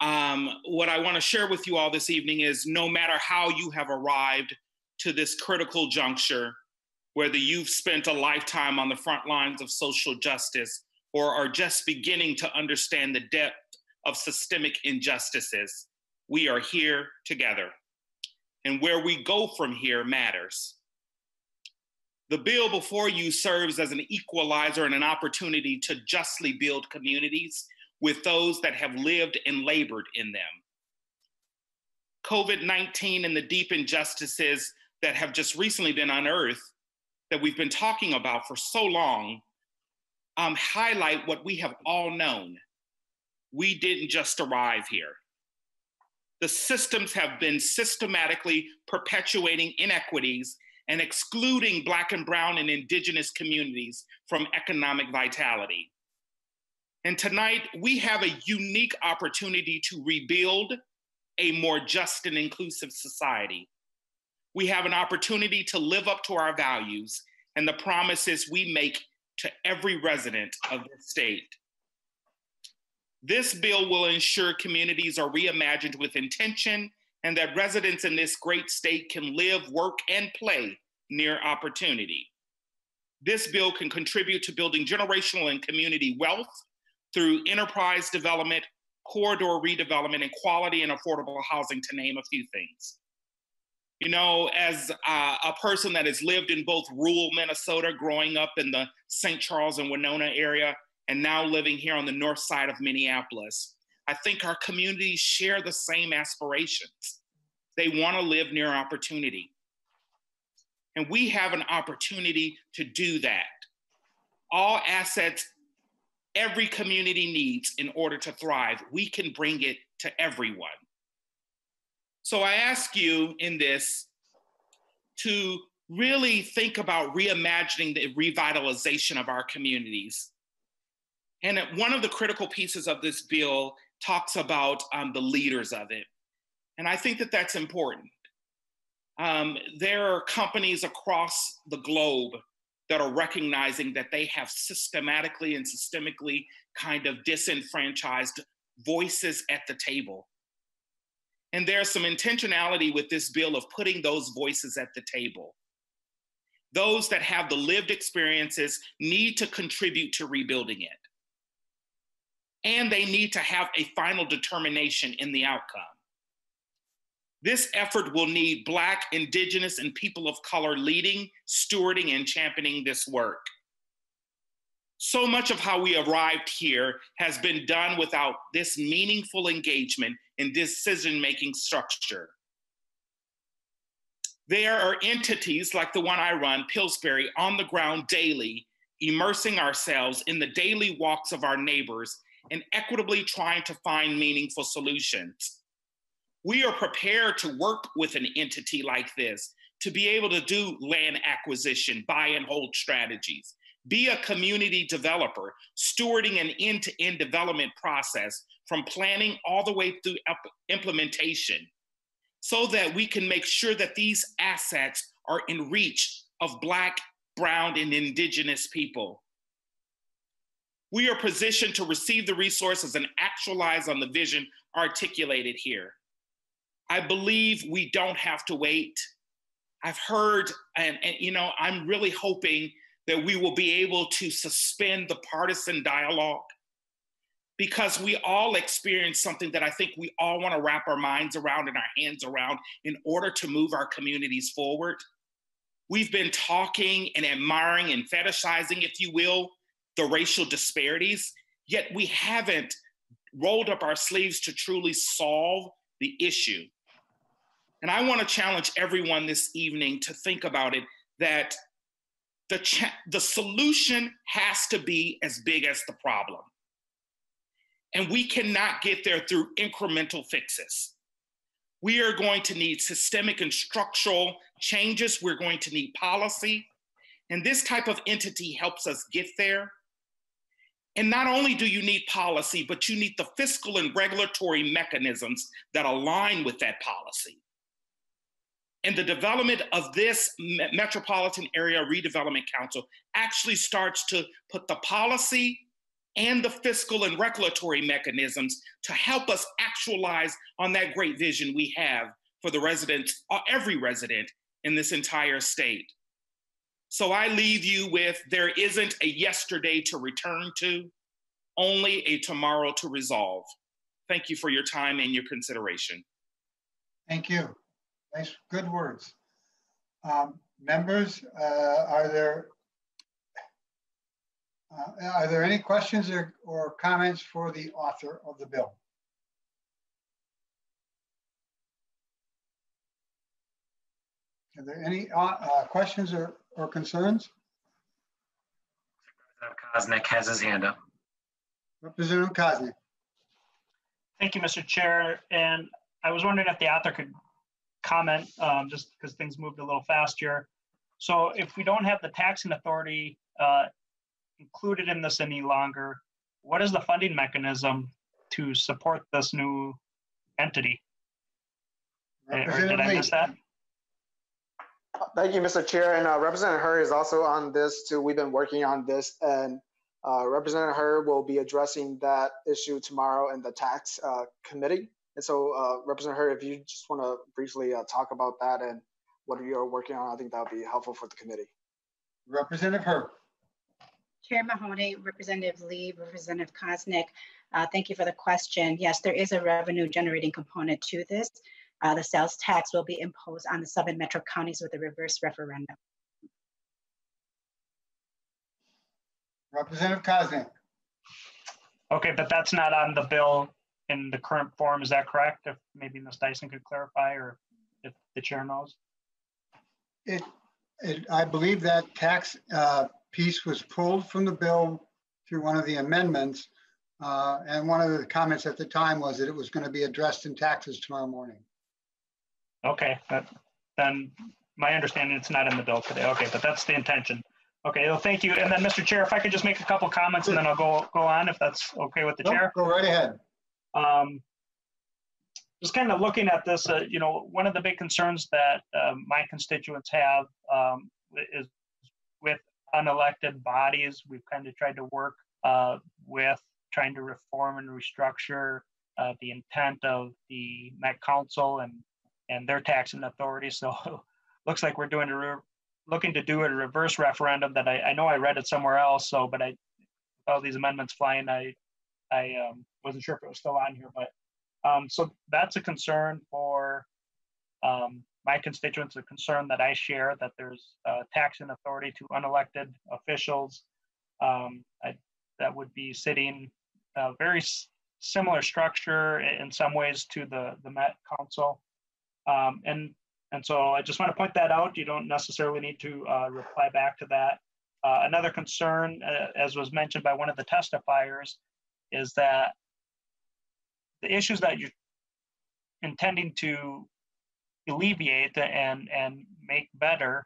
What I want to share with you all this evening is no matter how you have arrived to this critical juncture, whether you've spent a lifetime on the front lines of social justice or are just beginning to understand the depth of systemic injustices, we are here together. And where we go from here matters. The bill before you serves as an equalizer and an opportunity to justly build communities with those that have lived and labored in them. COVID-19 and the deep injustices that have just recently been unearthed that we've been talking about for so long highlight what we have all known. We didn't just arrive here. The systems have been systematically perpetuating inequities and excluding Black and Brown and Indigenous communities from economic vitality. And tonight, we have a unique opportunity to rebuild a more just and inclusive society. We have an opportunity to live up to our values and the promises we make to every resident of this state. This bill will ensure communities are reimagined with intention and that residents in this great state can live, work, and play near opportunity. This bill can contribute to building generational and community wealth through enterprise development, corridor redevelopment, and quality and affordable housing, to name a few things. You know, as a person that has lived in both rural Minnesota, growing up in the St. Charles and Winona area, and now living here on the north side of Minneapolis, I think our communities share the same aspirations. They want to live near opportunity. And we have an opportunity to do that. All assets every community needs in order to thrive, we can bring it to everyone. So I ask you in this to really think about reimagining the revitalization of our communities. And one of the critical pieces of this bill talks about the leaders of it. And I think that that's important. There are companies across the globe that are recognizing that they have systematically and systemically kind of disenfranchised voices at the table. And there's some intentionality with this bill of putting those voices at the table. Those that have the lived experiences need to contribute to rebuilding it. And they need to have a final determination in the outcome. This effort will need Black, Indigenous, and people of color leading, stewarding, and championing this work. So much of how we arrived here has been done without this meaningful engagement and decision-making structure. There are entities like the one I run, Pillsbury, on the ground daily, immersing ourselves in the daily walks of our neighbors and equitably trying to find meaningful solutions. We are prepared to work with an entity like this to be able to do land acquisition, buy and hold strategies, be a community developer, stewarding an end-to-end development process from planning all the way through implementation so that we can make sure that these assets are in reach of Black, Brown, and Indigenous people. We are positioned to receive the resources and actualize on the vision articulated here. I believe we don't have to wait. I've heard, and you know, I'm really hoping that we will be able to suspend the partisan dialogue, because we all experience something that I think we all want to wrap our minds around and our hands around in order to move our communities forward. We've been talking and admiring and fetishizing, if you will, the racial disparities, yet we haven't rolled up our sleeves to truly solve the issue. And I want to challenge everyone this evening to think about it, that the solution has to be as big as the problem. And we cannot get there through incremental fixes. We are going to need systemic and structural changes. We're going to need policy. And this type of entity helps us get there. And not only do you need policy, but you need the fiscal and regulatory mechanisms that align with that policy. And the development of this Metropolitan Area Redevelopment Council actually starts to put the policy and the fiscal and regulatory mechanisms to help us actualize on that great vision we have for the residents, or every resident in this entire state. So I leave you with, there isn't a yesterday to return to, only a tomorrow to resolve. Thank you for your time and your consideration. Thank you. Nice, good words. Members, are there any questions or comments for the author of the bill? Are there any questions or concerns? Representative Koznick has his hand up. Representative Koznick. Thank you, Mr. Chair. And I was wondering if the author could comment, just because things moved a little fast here. So if we don't have the taxing authority included in this any longer, what is the funding mechanism to support this new entity? Or did I miss that? Thank you, Mr. Chair. And Representative Her is also on this too. We've been working on this, and Representative Her will be addressing that issue tomorrow in the tax committee. And so, Representative Her, if you just want to briefly talk about that and what you are working on, I think that would be helpful for the committee. Representative Her. Chair Mahoney, Representative Lee, Representative Koznick, thank you for the question. Yes, there is a revenue generating component to this. The sales tax will be imposed on the seven metro counties with a reverse referendum. Representative Koznick. Okay, but that's not on the bill in the current form, is that correct? If maybe Ms. Dyson could clarify, or if the chair knows. I believe that tax piece was pulled from the bill through one of the amendments. And one of the comments at the time was that it was going to be addressed in taxes tomorrow morning. Okay, then my understanding, it's not in the bill today. Okay, but that's the intention. Okay, well, thank you. And then, Mr. Chair, if I could just make a couple comments and then I'll go on, if that's okay with the chair. Go right ahead. Just kind of looking at this, you know, one of the big concerns that my constituents have is with unelected bodies. We've kind of tried to work with trying to reform and restructure the intent of the Met Council and their taxing authority. So looks like we're doing looking to do a reverse referendum that I know I read it somewhere else. So, but all these amendments flying, I wasn't sure if it was still on here, but so that's a concern for my constituents, a concern that I share, that there's taxing authority to unelected officials that would be sitting very similar structure in some ways to the Met Council. And so I just want to point that out. You don't necessarily need to reply back to that. Another concern, as was mentioned by one of the testifiers, is that the issues that you're intending to alleviate and make better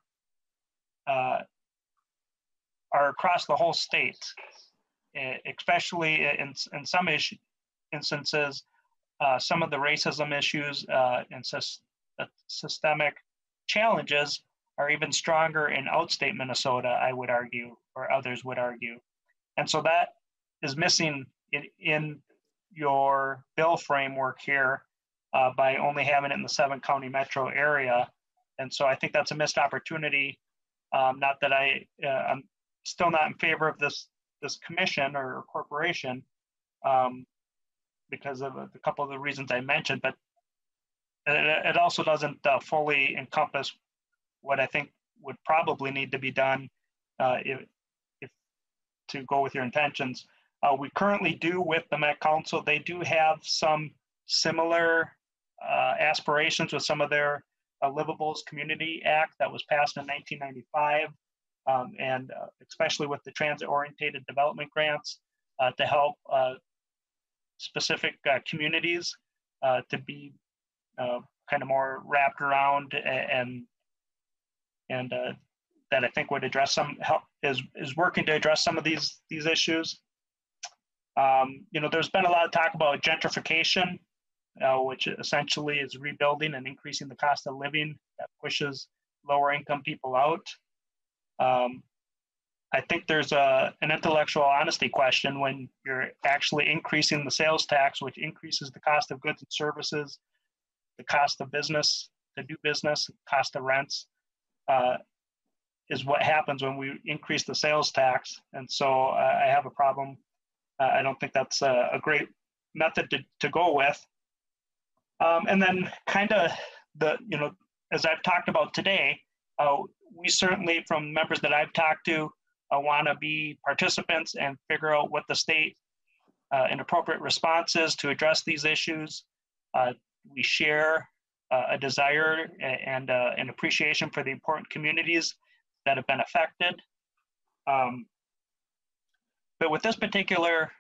are across the whole state, especially in some instances, some of the racism issues and systemic challenges are even stronger in outstate Minnesota, I would argue, or others would argue. And so that is missing in your bill framework here by only having it in the 7-county metro area. And so I think that's a missed opportunity. Not that I'm still not in favor of this commission or corporation because of a couple of the reasons I mentioned, but it also doesn't fully encompass what I think would probably need to be done if to go with your intentions. We currently do with the Met Council. They do have some similar aspirations with some of their Livables Community Act that was passed in 1995, and especially with the transit-oriented development grants to help specific communities to be kind of more wrapped around and that I think would address some help is working to address some of these issues. You know, there's been a lot of talk about gentrification, which essentially is rebuilding and increasing the cost of living that pushes lower income people out. I think there's an intellectual honesty question when you're actually increasing the sales tax, which increases the cost of goods and services, the cost of business, to do business, the cost of rents, is what happens when we increase the sales tax. And so I have a problem. I don't think that's a great method to go with. And then kind of you know, as I've talked about today, we certainly from members that I've talked to want to be participants and figure out what the state and appropriate response is to address these issues. We share a desire and an appreciation for the important communities that have been affected. But with this particular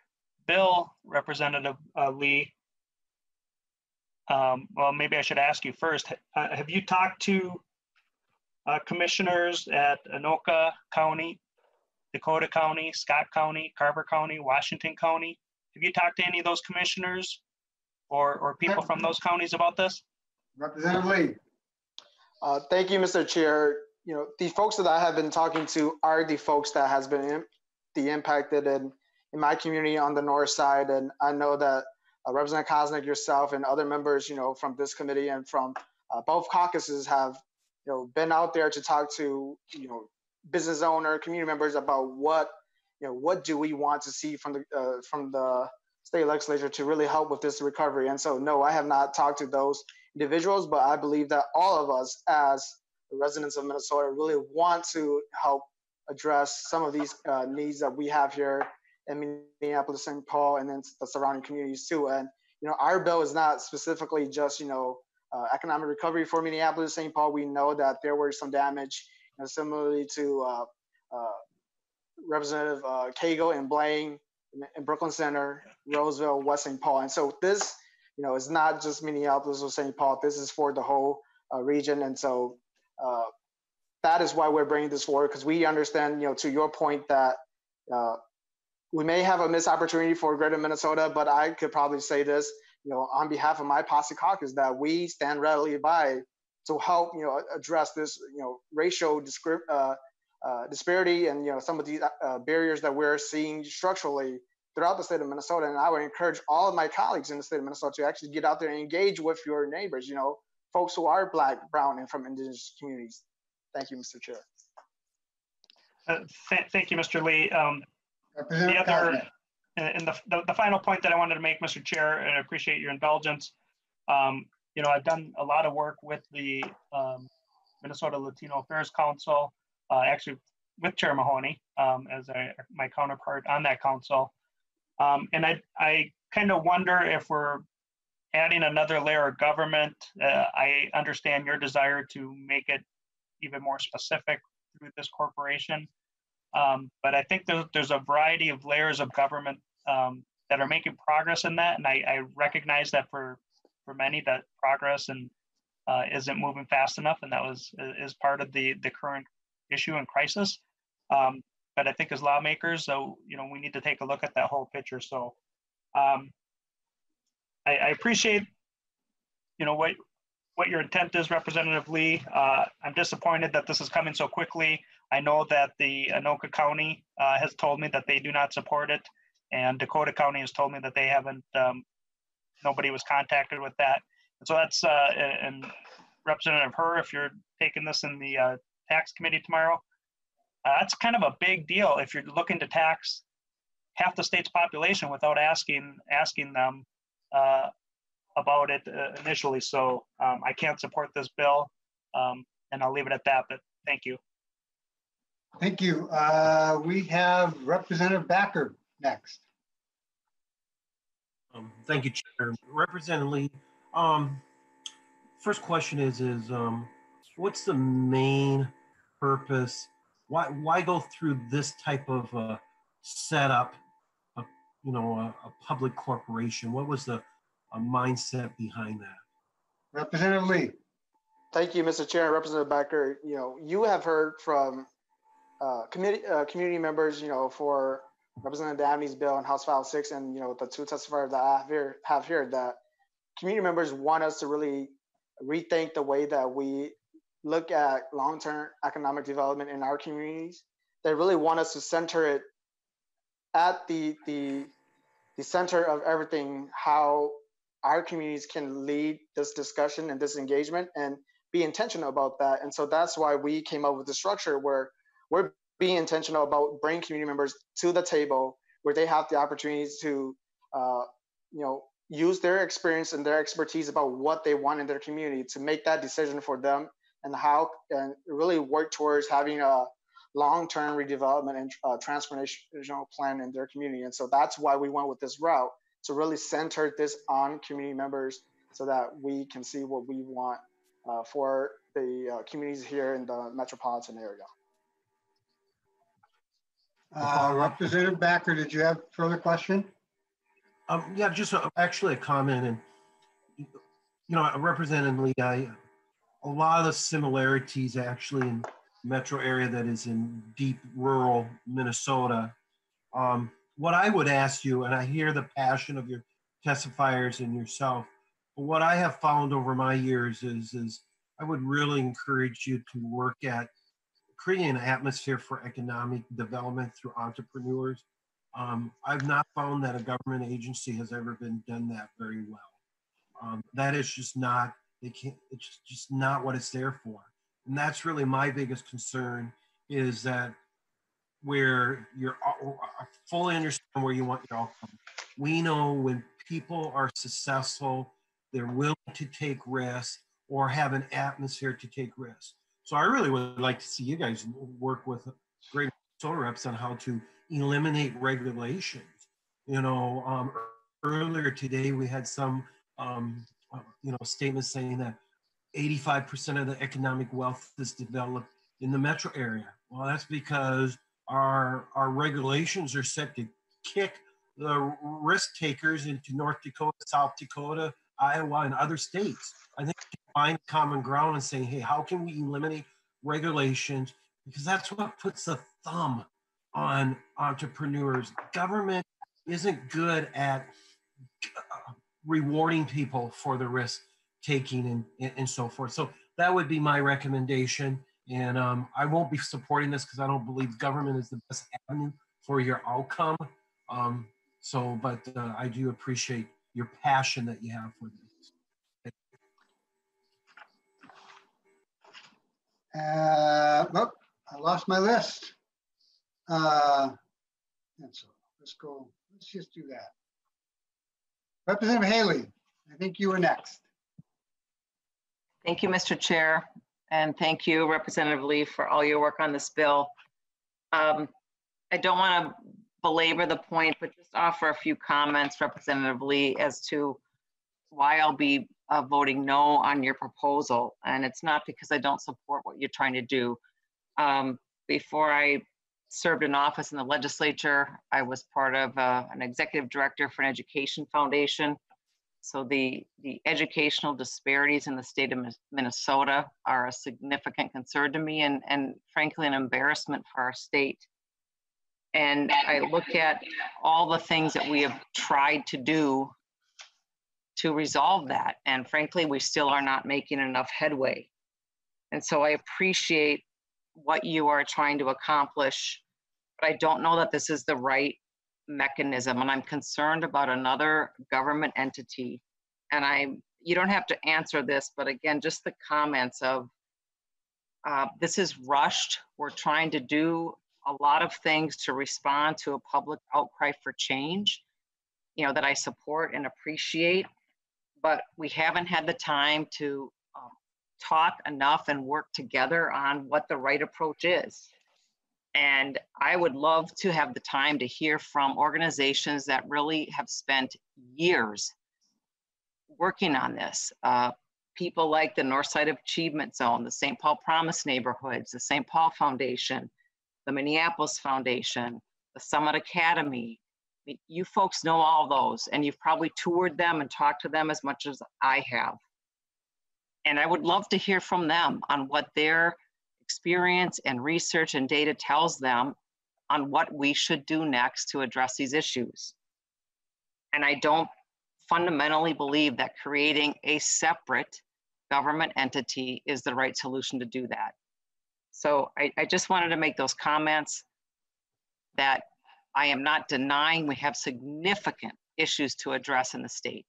bill, Representative Lee, well, maybe I should ask you first, have you talked to commissioners at Anoka County, Dakota County, Scott County, Carver County, Washington County? Have you talked to any of those commissioners or people from those counties about this? Representative Lee. Thank you, Mr. Chair. You know, the folks that I have been talking to are the folks that has been impacted in my community on the north side. And I know that Representative Koznick, yourself, and other members, you know, from this committee and from both caucuses have, you know, been out there to talk to, you know, business owner, community members about what, you know, what do we want to see from the state legislature to really help with this recovery. And so, no, I have not talked to those individuals, but I believe that all of us as the residents of Minnesota really want to help address some of these needs that we have here in Minneapolis, St. Paul, and then the surrounding communities too. And, you know, our bill is not specifically just, you know, economic recovery for Minneapolis, St. Paul. We know that there were some damage, and similarly to Representative Cagle and Blaine in Brooklyn Center, Roseville, West St. Paul. And so this, you know, is not just Minneapolis or St. Paul. This is for the whole region. And so that is why we're bringing this forward, because we understand, you know, to your point that we may have a missed opportunity for Greater Minnesota, but I could probably say this, you know, on behalf of my posse caucus, that we stand readily by to help, you know, address this, you know, racial disparity and, you know, some of these barriers that we're seeing structurally throughout the state of Minnesota. And I would encourage all of my colleagues in the state of Minnesota to actually get out there and engage with your neighbors, you know, folks who are Black, Brown, and from Indigenous communities. Thank you, Mr. Chair. Thank you, Mr. Lee. The final point that I wanted to make, Mr. Chair, and I appreciate your indulgence. You know, I've done a lot of work with the Minnesota Latino Affairs Council, actually with Chair Mahoney as my counterpart on that council. And I kind of wonder if we're adding another layer of government. I understand your desire to make it even more specific through this corporation. But I think there's a variety of layers of government that are making progress in that. And I recognize that for many that progress and isn't moving fast enough. And that is part of the current issue and crisis. But I think as lawmakers, so, you know, we need to take a look at that whole picture. So I appreciate, you know, what your intent is, Representative Lee. I'm disappointed that this is coming so quickly. I know that the Anoka County has told me that they do not support it, and Dakota County has told me that they haven't, nobody was contacted with that. And so that's, and Representative Her, if you're taking this in the tax committee tomorrow. That's kind of a big deal if you're looking to tax half the state's population without asking them about it initially. So I can't support this bill, and I'll leave it at that, but thank you. Thank you. We have Representative Backer next. Thank you, Chair. Representative Lee, first question is what's the main purpose? Why go through this type of setup of, you know, a public corporation? What was the mindset behind that? Representative Lee. Thank you, Mr. Chair. Representative Backer, you know, you have heard from community members, you know, for Representative Davnie's bill and House File 6, and, you know, the two testifiers that I have here, that community members want us to really rethink the way that we look at long-term economic development in our communities. They really want us to center it at the center of everything, how our communities can lead this discussion and this engagement and be intentional about that. And so that's why we came up with the structure where we're being intentional about bringing community members to the table, where they have the opportunities to you know, use their experience and their expertise about what they want in their community to make that decision for them, and how, and really work towards having a long-term redevelopment and transformational plan in their community. And so that's why we went with this route, to really center this on community members so that we can see what we want for the communities here in the metropolitan area. Representative Backer, did you have further question? Yeah, just actually a comment, and, you know, Representative Lee, a lot of the similarities actually in metro area that is in deep rural Minnesota. What I would ask you, and I hear the passion of your testifiers and yourself, but what I have found over my years is I would really encourage you to work at creating an atmosphere for economic development through entrepreneurs. I've not found that a government agency has ever done that very well. That is just not, they can't, it's just not what it's there for. And that's really my biggest concern, is that where you're, I fully understand where you want your outcome. We know when people are successful, they're willing to take risks or have an atmosphere to take risks. So I really would like to see you guys work with great Minnesota reps on how to eliminate regulations. You know, earlier today we had some, you know, statements saying that 85% of the economic wealth is developed in the metro area. Well, that's because our regulations are set to kick the risk takers into North Dakota, South Dakota, Iowa, and other states. I think we can find common ground and say, hey, how can we eliminate regulations? Because that's what puts the thumb on entrepreneurs. Government isn't good at rewarding people for the risk taking and so forth. So that would be my recommendation. And I won't be supporting this because I don't believe government is the best avenue for your outcome. But I do appreciate your passion that you have for this. Well, I lost my list. And so let's go, let's just do that. Representative Haley, I think you were next. Thank you, Mr. Chair, and thank you, Representative Lee, for all your work on this bill. I don't want to belabor the point, but just offer a few comments, Representative Lee, as to why I'll be voting no on your proposal. And it's not because I don't support what you're trying to do. Before I served in office in the legislature, I was part of an executive director for an education foundation. So the educational disparities in the state of Minnesota are a significant concern to me, and frankly an embarrassment for our state. And I look at all the things that we have tried to do to resolve that, and frankly we still are not making enough headway. And so I appreciate what you are trying to accomplish, but I don't know that this is the right mechanism, and I'm concerned about another government entity. And I, you don't have to answer this, but again, just the comments of this is rushed. We're trying to do a lot of things to respond to a public outcry for change, you know, that I support and appreciate, but we haven't had the time to talk enough and work together on what the right approach is. And I would love to have the time to hear from organizations that really have spent years working on this. People like the North Side Achievement Zone, the St. Paul Promise Neighborhoods, the St. Paul Foundation, the Minneapolis Foundation, the Summit Academy. You folks know all those, and you've probably toured them and talked to them as much as I have. And I would love to hear from them on what their experience and research and data tells them on what we should do next to address these issues. And I don't fundamentally believe that creating a separate government entity is the right solution to do that. So I just wanted to make those comments that I am not denying we have significant issues to address in the state,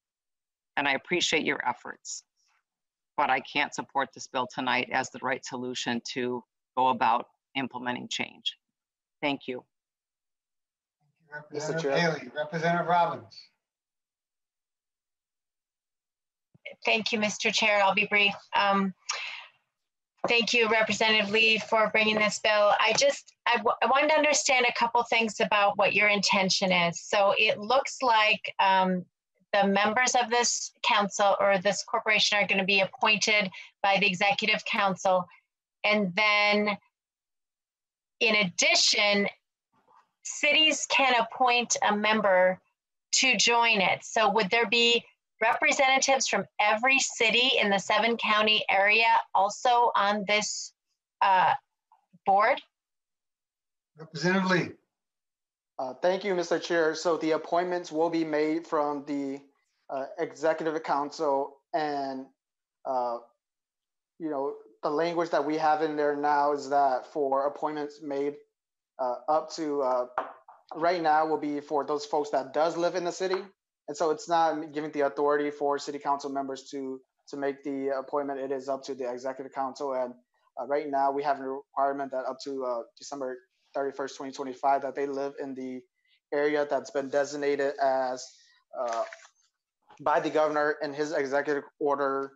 and I appreciate your efforts, but I can't support this bill tonight as the right solution to go about implementing change. Thank you. Thank you, Representative Haley. Representative Robbins. Thank you, Mr. Chair. I'll be brief. Thank you, Representative Lee, for bringing this bill. I wanted to understand a couple things about what your intention is. So it looks like the members of this council or this corporation are going to be appointed by the executive council. And then in addition, cities can appoint a member to join it. So would there be representatives from every city in the 7-county area also on this board? Representative Lee. Thank you, Mr. Chair. So the appointments will be made from the Executive Council, and you know, the language that we have in there now is that for appointments made up to right now will be for those folks that does live in the city. And so it's not giving the authority for city council members to make the appointment. It is up to the executive council. And right now we have a requirement that up to December 31st, 2025, that they live in the area that's been designated as by the governor in his executive order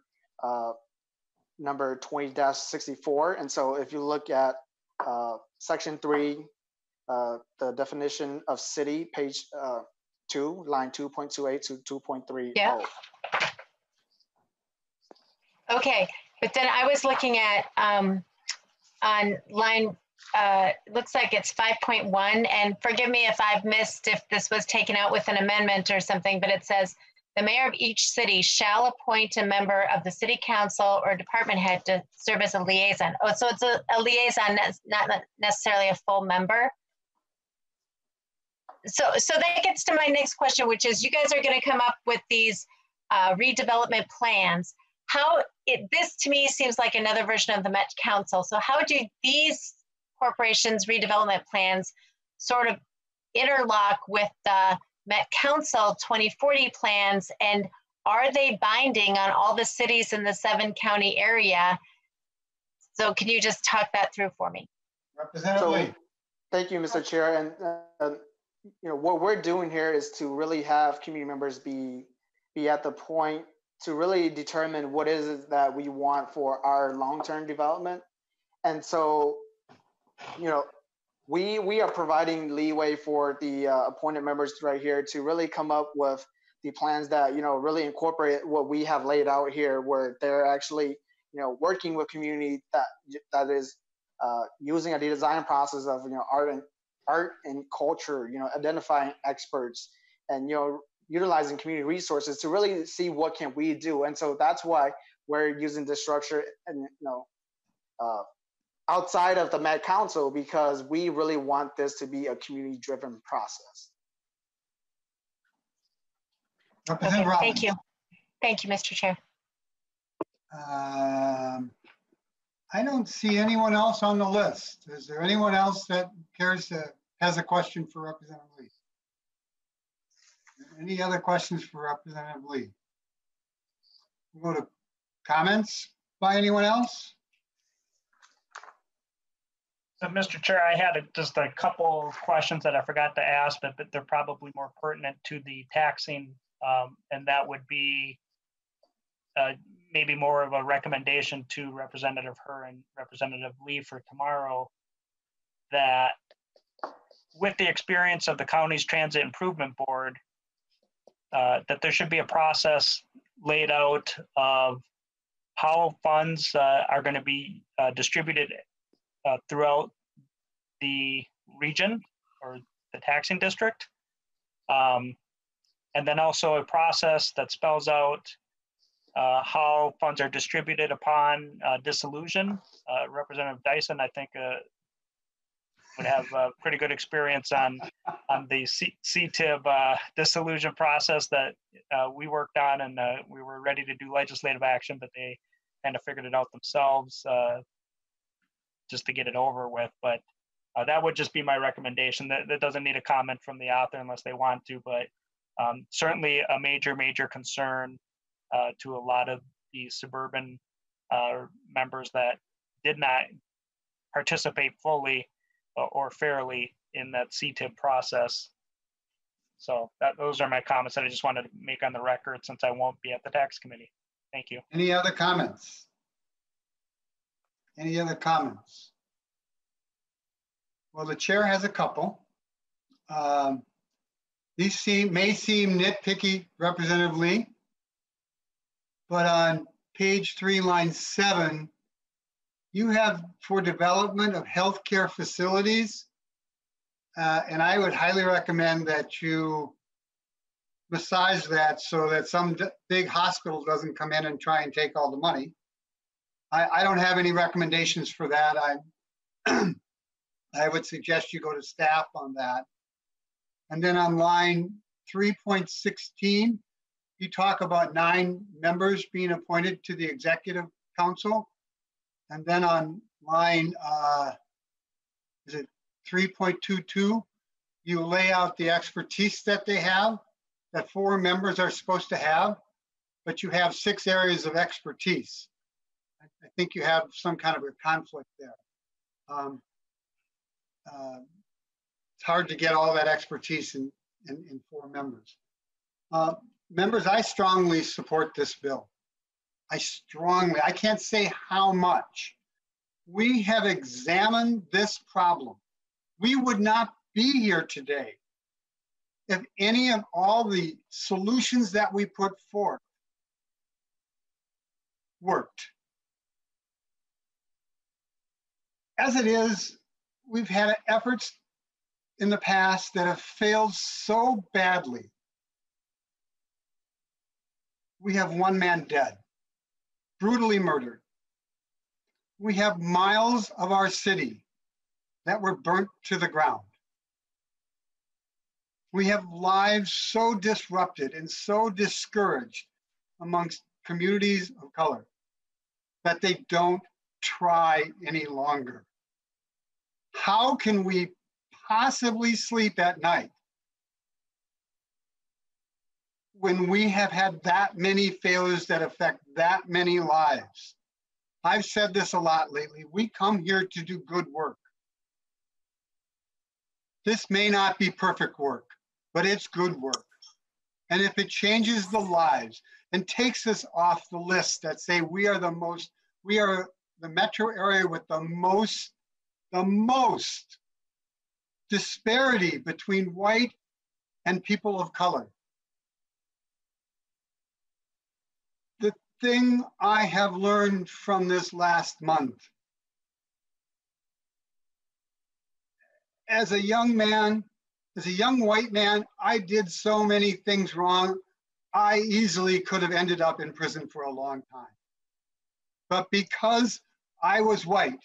number 20-64. And so if you look at section 3, the definition of city, page 2, line 2.28 to 2.30. Yeah. Okay, but then I was looking at on line, looks like it's 5.1, and forgive me if I've missed if this was taken out with an amendment or something, but it says the mayor of each city shall appoint a member of the city council or department head to serve as a liaison. Oh, so it's a liaison, not necessarily a full member. So that gets to my next question, which is you guys are going to come up with these redevelopment plans. This to me seems like another version of the Met Council. So how do these corporations' redevelopment plans sort of interlock with the Met Council 2040 plans, and are they binding on all the cities in the 7-county area? So can you just talk that through for me? Representative Lee. Thank you, Mr. Chair. And you know, what we're doing here is to really have community members be at the point to really determine what is it that we want for our long-term development. And so, you know, we are providing leeway for the appointed members right here to really come up with the plans that, you know, really incorporate what we have laid out here, where they're actually, you know, working with community that is using a design process of, you know, art and culture, you know, identifying experts and, you know, utilizing community resources to really see what can we do. And so that's why we're using this structure and, you know, outside of the Met Council, because we really want this to be a community driven process. Okay, thank you. Thank you, Mr. Chair. I don't see anyone else on the list. Is there anyone else that cares to, has a question for Representative Lee? Any other questions for Representative Lee? We'll go to comments by anyone else. So, Mr. Chair, I had just a couple questions that I forgot to ask, but they're probably more pertinent to the taxing, and that would be maybe more of a recommendation to Representative Her and Representative Lee for tomorrow, that with the experience of the county's transit improvement board, that there should be a process laid out of how funds are going to be distributed throughout the region or the taxing district. And then also a process that spells out how funds are distributed upon dissolution. Representative Dyson, I think, would have pretty good experience on the CTIB dissolution process that we worked on, and we were ready to do legislative action, but they kind of figured it out themselves just to get it over with. But that would just be my recommendation. That doesn't need a comment from the author unless they want to, but certainly a major, major concern to a lot of the suburban members that did not participate fully or fairly in that CTIB process. So those are my comments that I just wanted to make on the record, since I won't be at the tax committee. Thank you. Any other comments? Any other comments? Well, the chair has a couple. These may seem nitpicky, Representative Lee, but on page 3, line 7, you have for development of healthcare facilities. And I would highly recommend that you massage that so that some big hospital doesn't come in and try and take all the money. I don't have any recommendations for that. I would suggest you go to staff on that. And then on line 3.16, you talk about 9 members being appointed to the executive council. And then on line, is it 3.22, you lay out the expertise that they have, that 4 members are supposed to have, but you have 6 areas of expertise. I think you have some kind of a conflict there. It's hard to get all that expertise in 4 members. Members, I strongly support this bill. I can't say how much. We have examined this problem. We would not be here today if any of all the solutions that we put forth worked. As it is, we've had efforts in the past that have failed so badly. We have one man dead, brutally murdered. We have miles of our city that were burnt to the ground. We have lives so disrupted and so discouraged amongst communities of color that they don't try any longer. How can we possibly sleep at night when we have had that many failures that affect that many lives? I've said this a lot lately. We come here to do good work. This may not be perfect work, but it's good work. And if it changes the lives and takes us off the list that say we are the metro area with the most disparity between white and people of color. The thing I have learned from this last month, as a young man, as a young white man, I did so many things wrong. I easily could have ended up in prison for a long time. But because I was white,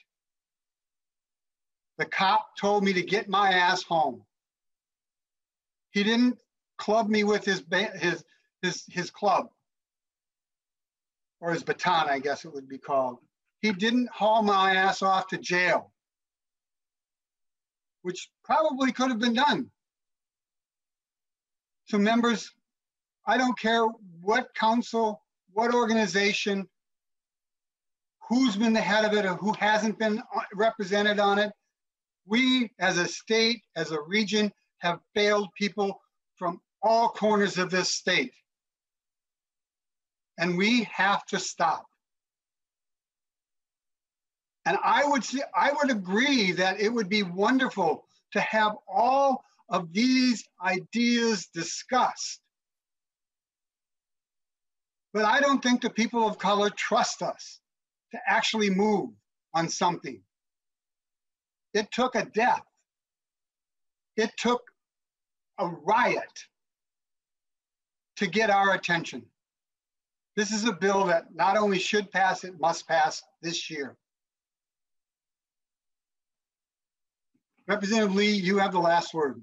the cop told me to get my ass home. He didn't club me with his club, or his baton, I guess it would be called. He didn't haul my ass off to jail, which probably could have been done. So members, I don't care what council what organization, who's been the head of it or who hasn't been represented on it. We, as a state, as a region, have failed people from all corners of this state. And we have to stop. And I would agree that it would be wonderful to have all of these ideas discussed. But I don't think the people of color trust us to actually move on something. It took a death. It took a riot to get our attention. This is a bill that not only should pass, it must pass this year. Representative Lee, you have the last word.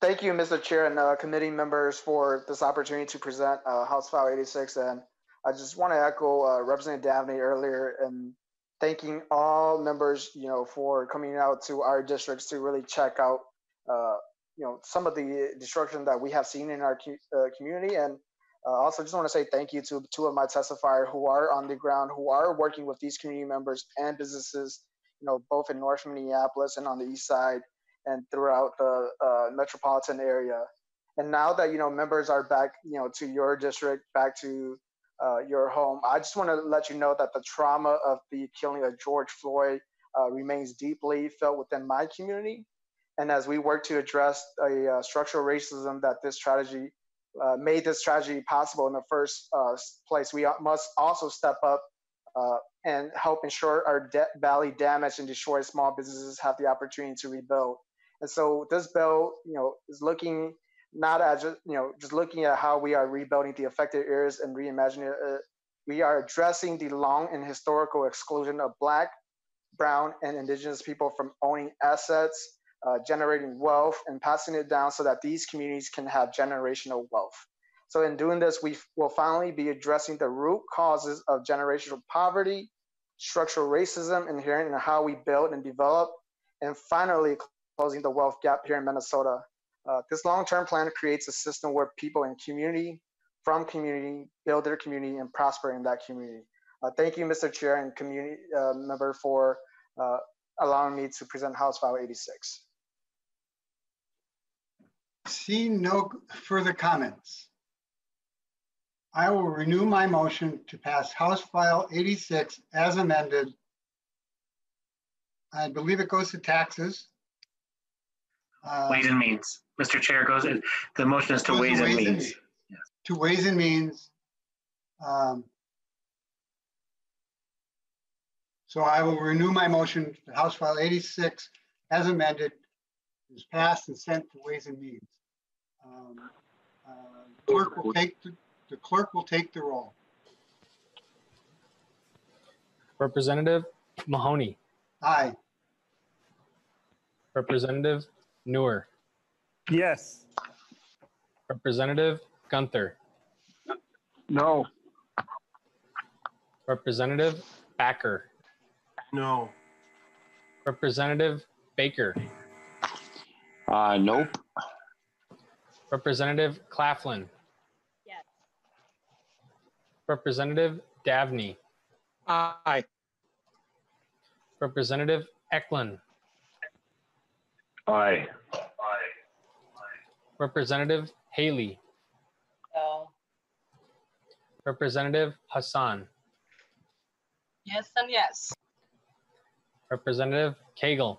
Thank you, Mr. Chair, and committee members for this opportunity to present House File 86. And I just want to echo Representative Davnie earlier and thanking all members, for coming out to our districts to really check out, some of the destruction that we have seen in our community. And also just want to say thank you to two of my testifiers who are on the ground, who are working with these community members and businesses, both in North Minneapolis and on the East Side and throughout the metropolitan area. And now that, members are back, to your district, back to your home, I just want to let you know that the trauma of the killing of George Floyd remains deeply felt within my community. And as we work to address a structural racism that this tragedy made this tragedy possible in the first place, we must also step up and help ensure our badly damaged and destroyed small businesses have the opportunity to rebuild. And so this bill, is looking not at just, just looking at how we are rebuilding the affected areas and reimagining it. We are addressing the long and historical exclusion of Black, Brown, and Indigenous people from owning assets, generating wealth, and passing it down so that these communities can have generational wealth. So in doing this, we will finally be addressing the root causes of generational poverty, structural racism inherent in how we build and develop, and finally closing the wealth gap here in Minnesota. This long-term plan creates a system where people in community, from community, build their community and prosper in that community. Thank you, Mr. Chair and community member, for allowing me to present House File 86. Seeing no further comments, I will renew my motion to pass House File 86 as amended. I believe it goes to taxes. Ways and Means. Mr. Chair, goes. The motion is to Ways and Means. To Ways and Means. So I will renew my motion to House File 86 as amended. Is passed and sent to Ways and Means. The clerk will take the roll. Representative Mahoney. Aye. Representative Neuer. Yes. Representative Gunther. No. Representative Backer. No. Representative Baker. Nope. Representative Claflin. Yes. Representative Davnie. Aye. Representative Eklund. Aye. Representative Haley. No. Representative Hassan. Yes and yes. Representative Cagle.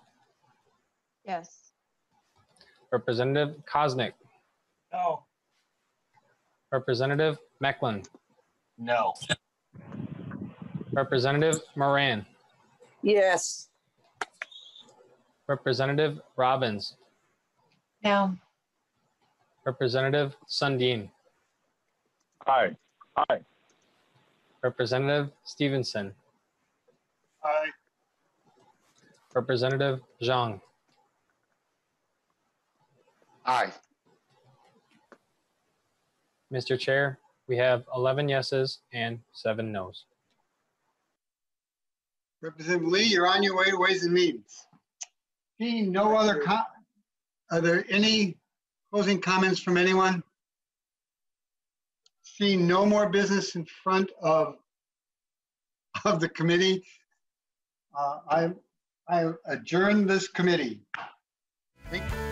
Yes. Representative Koznick. No. Representative Mecklen. No. Representative Moran. Yes. Representative Robbins. No. Representative Sundin. Aye. Aye. Representative Stevenson. Aye. Representative Zhang. Aye. Mr. Chair, we have 11 yeses and 7 noes. Representative Lee, you're on your way to Ways and Means. Seeing no other, are there any closing comments from anyone? Seeing no more business in front of the committee, I adjourn this committee. Thank you.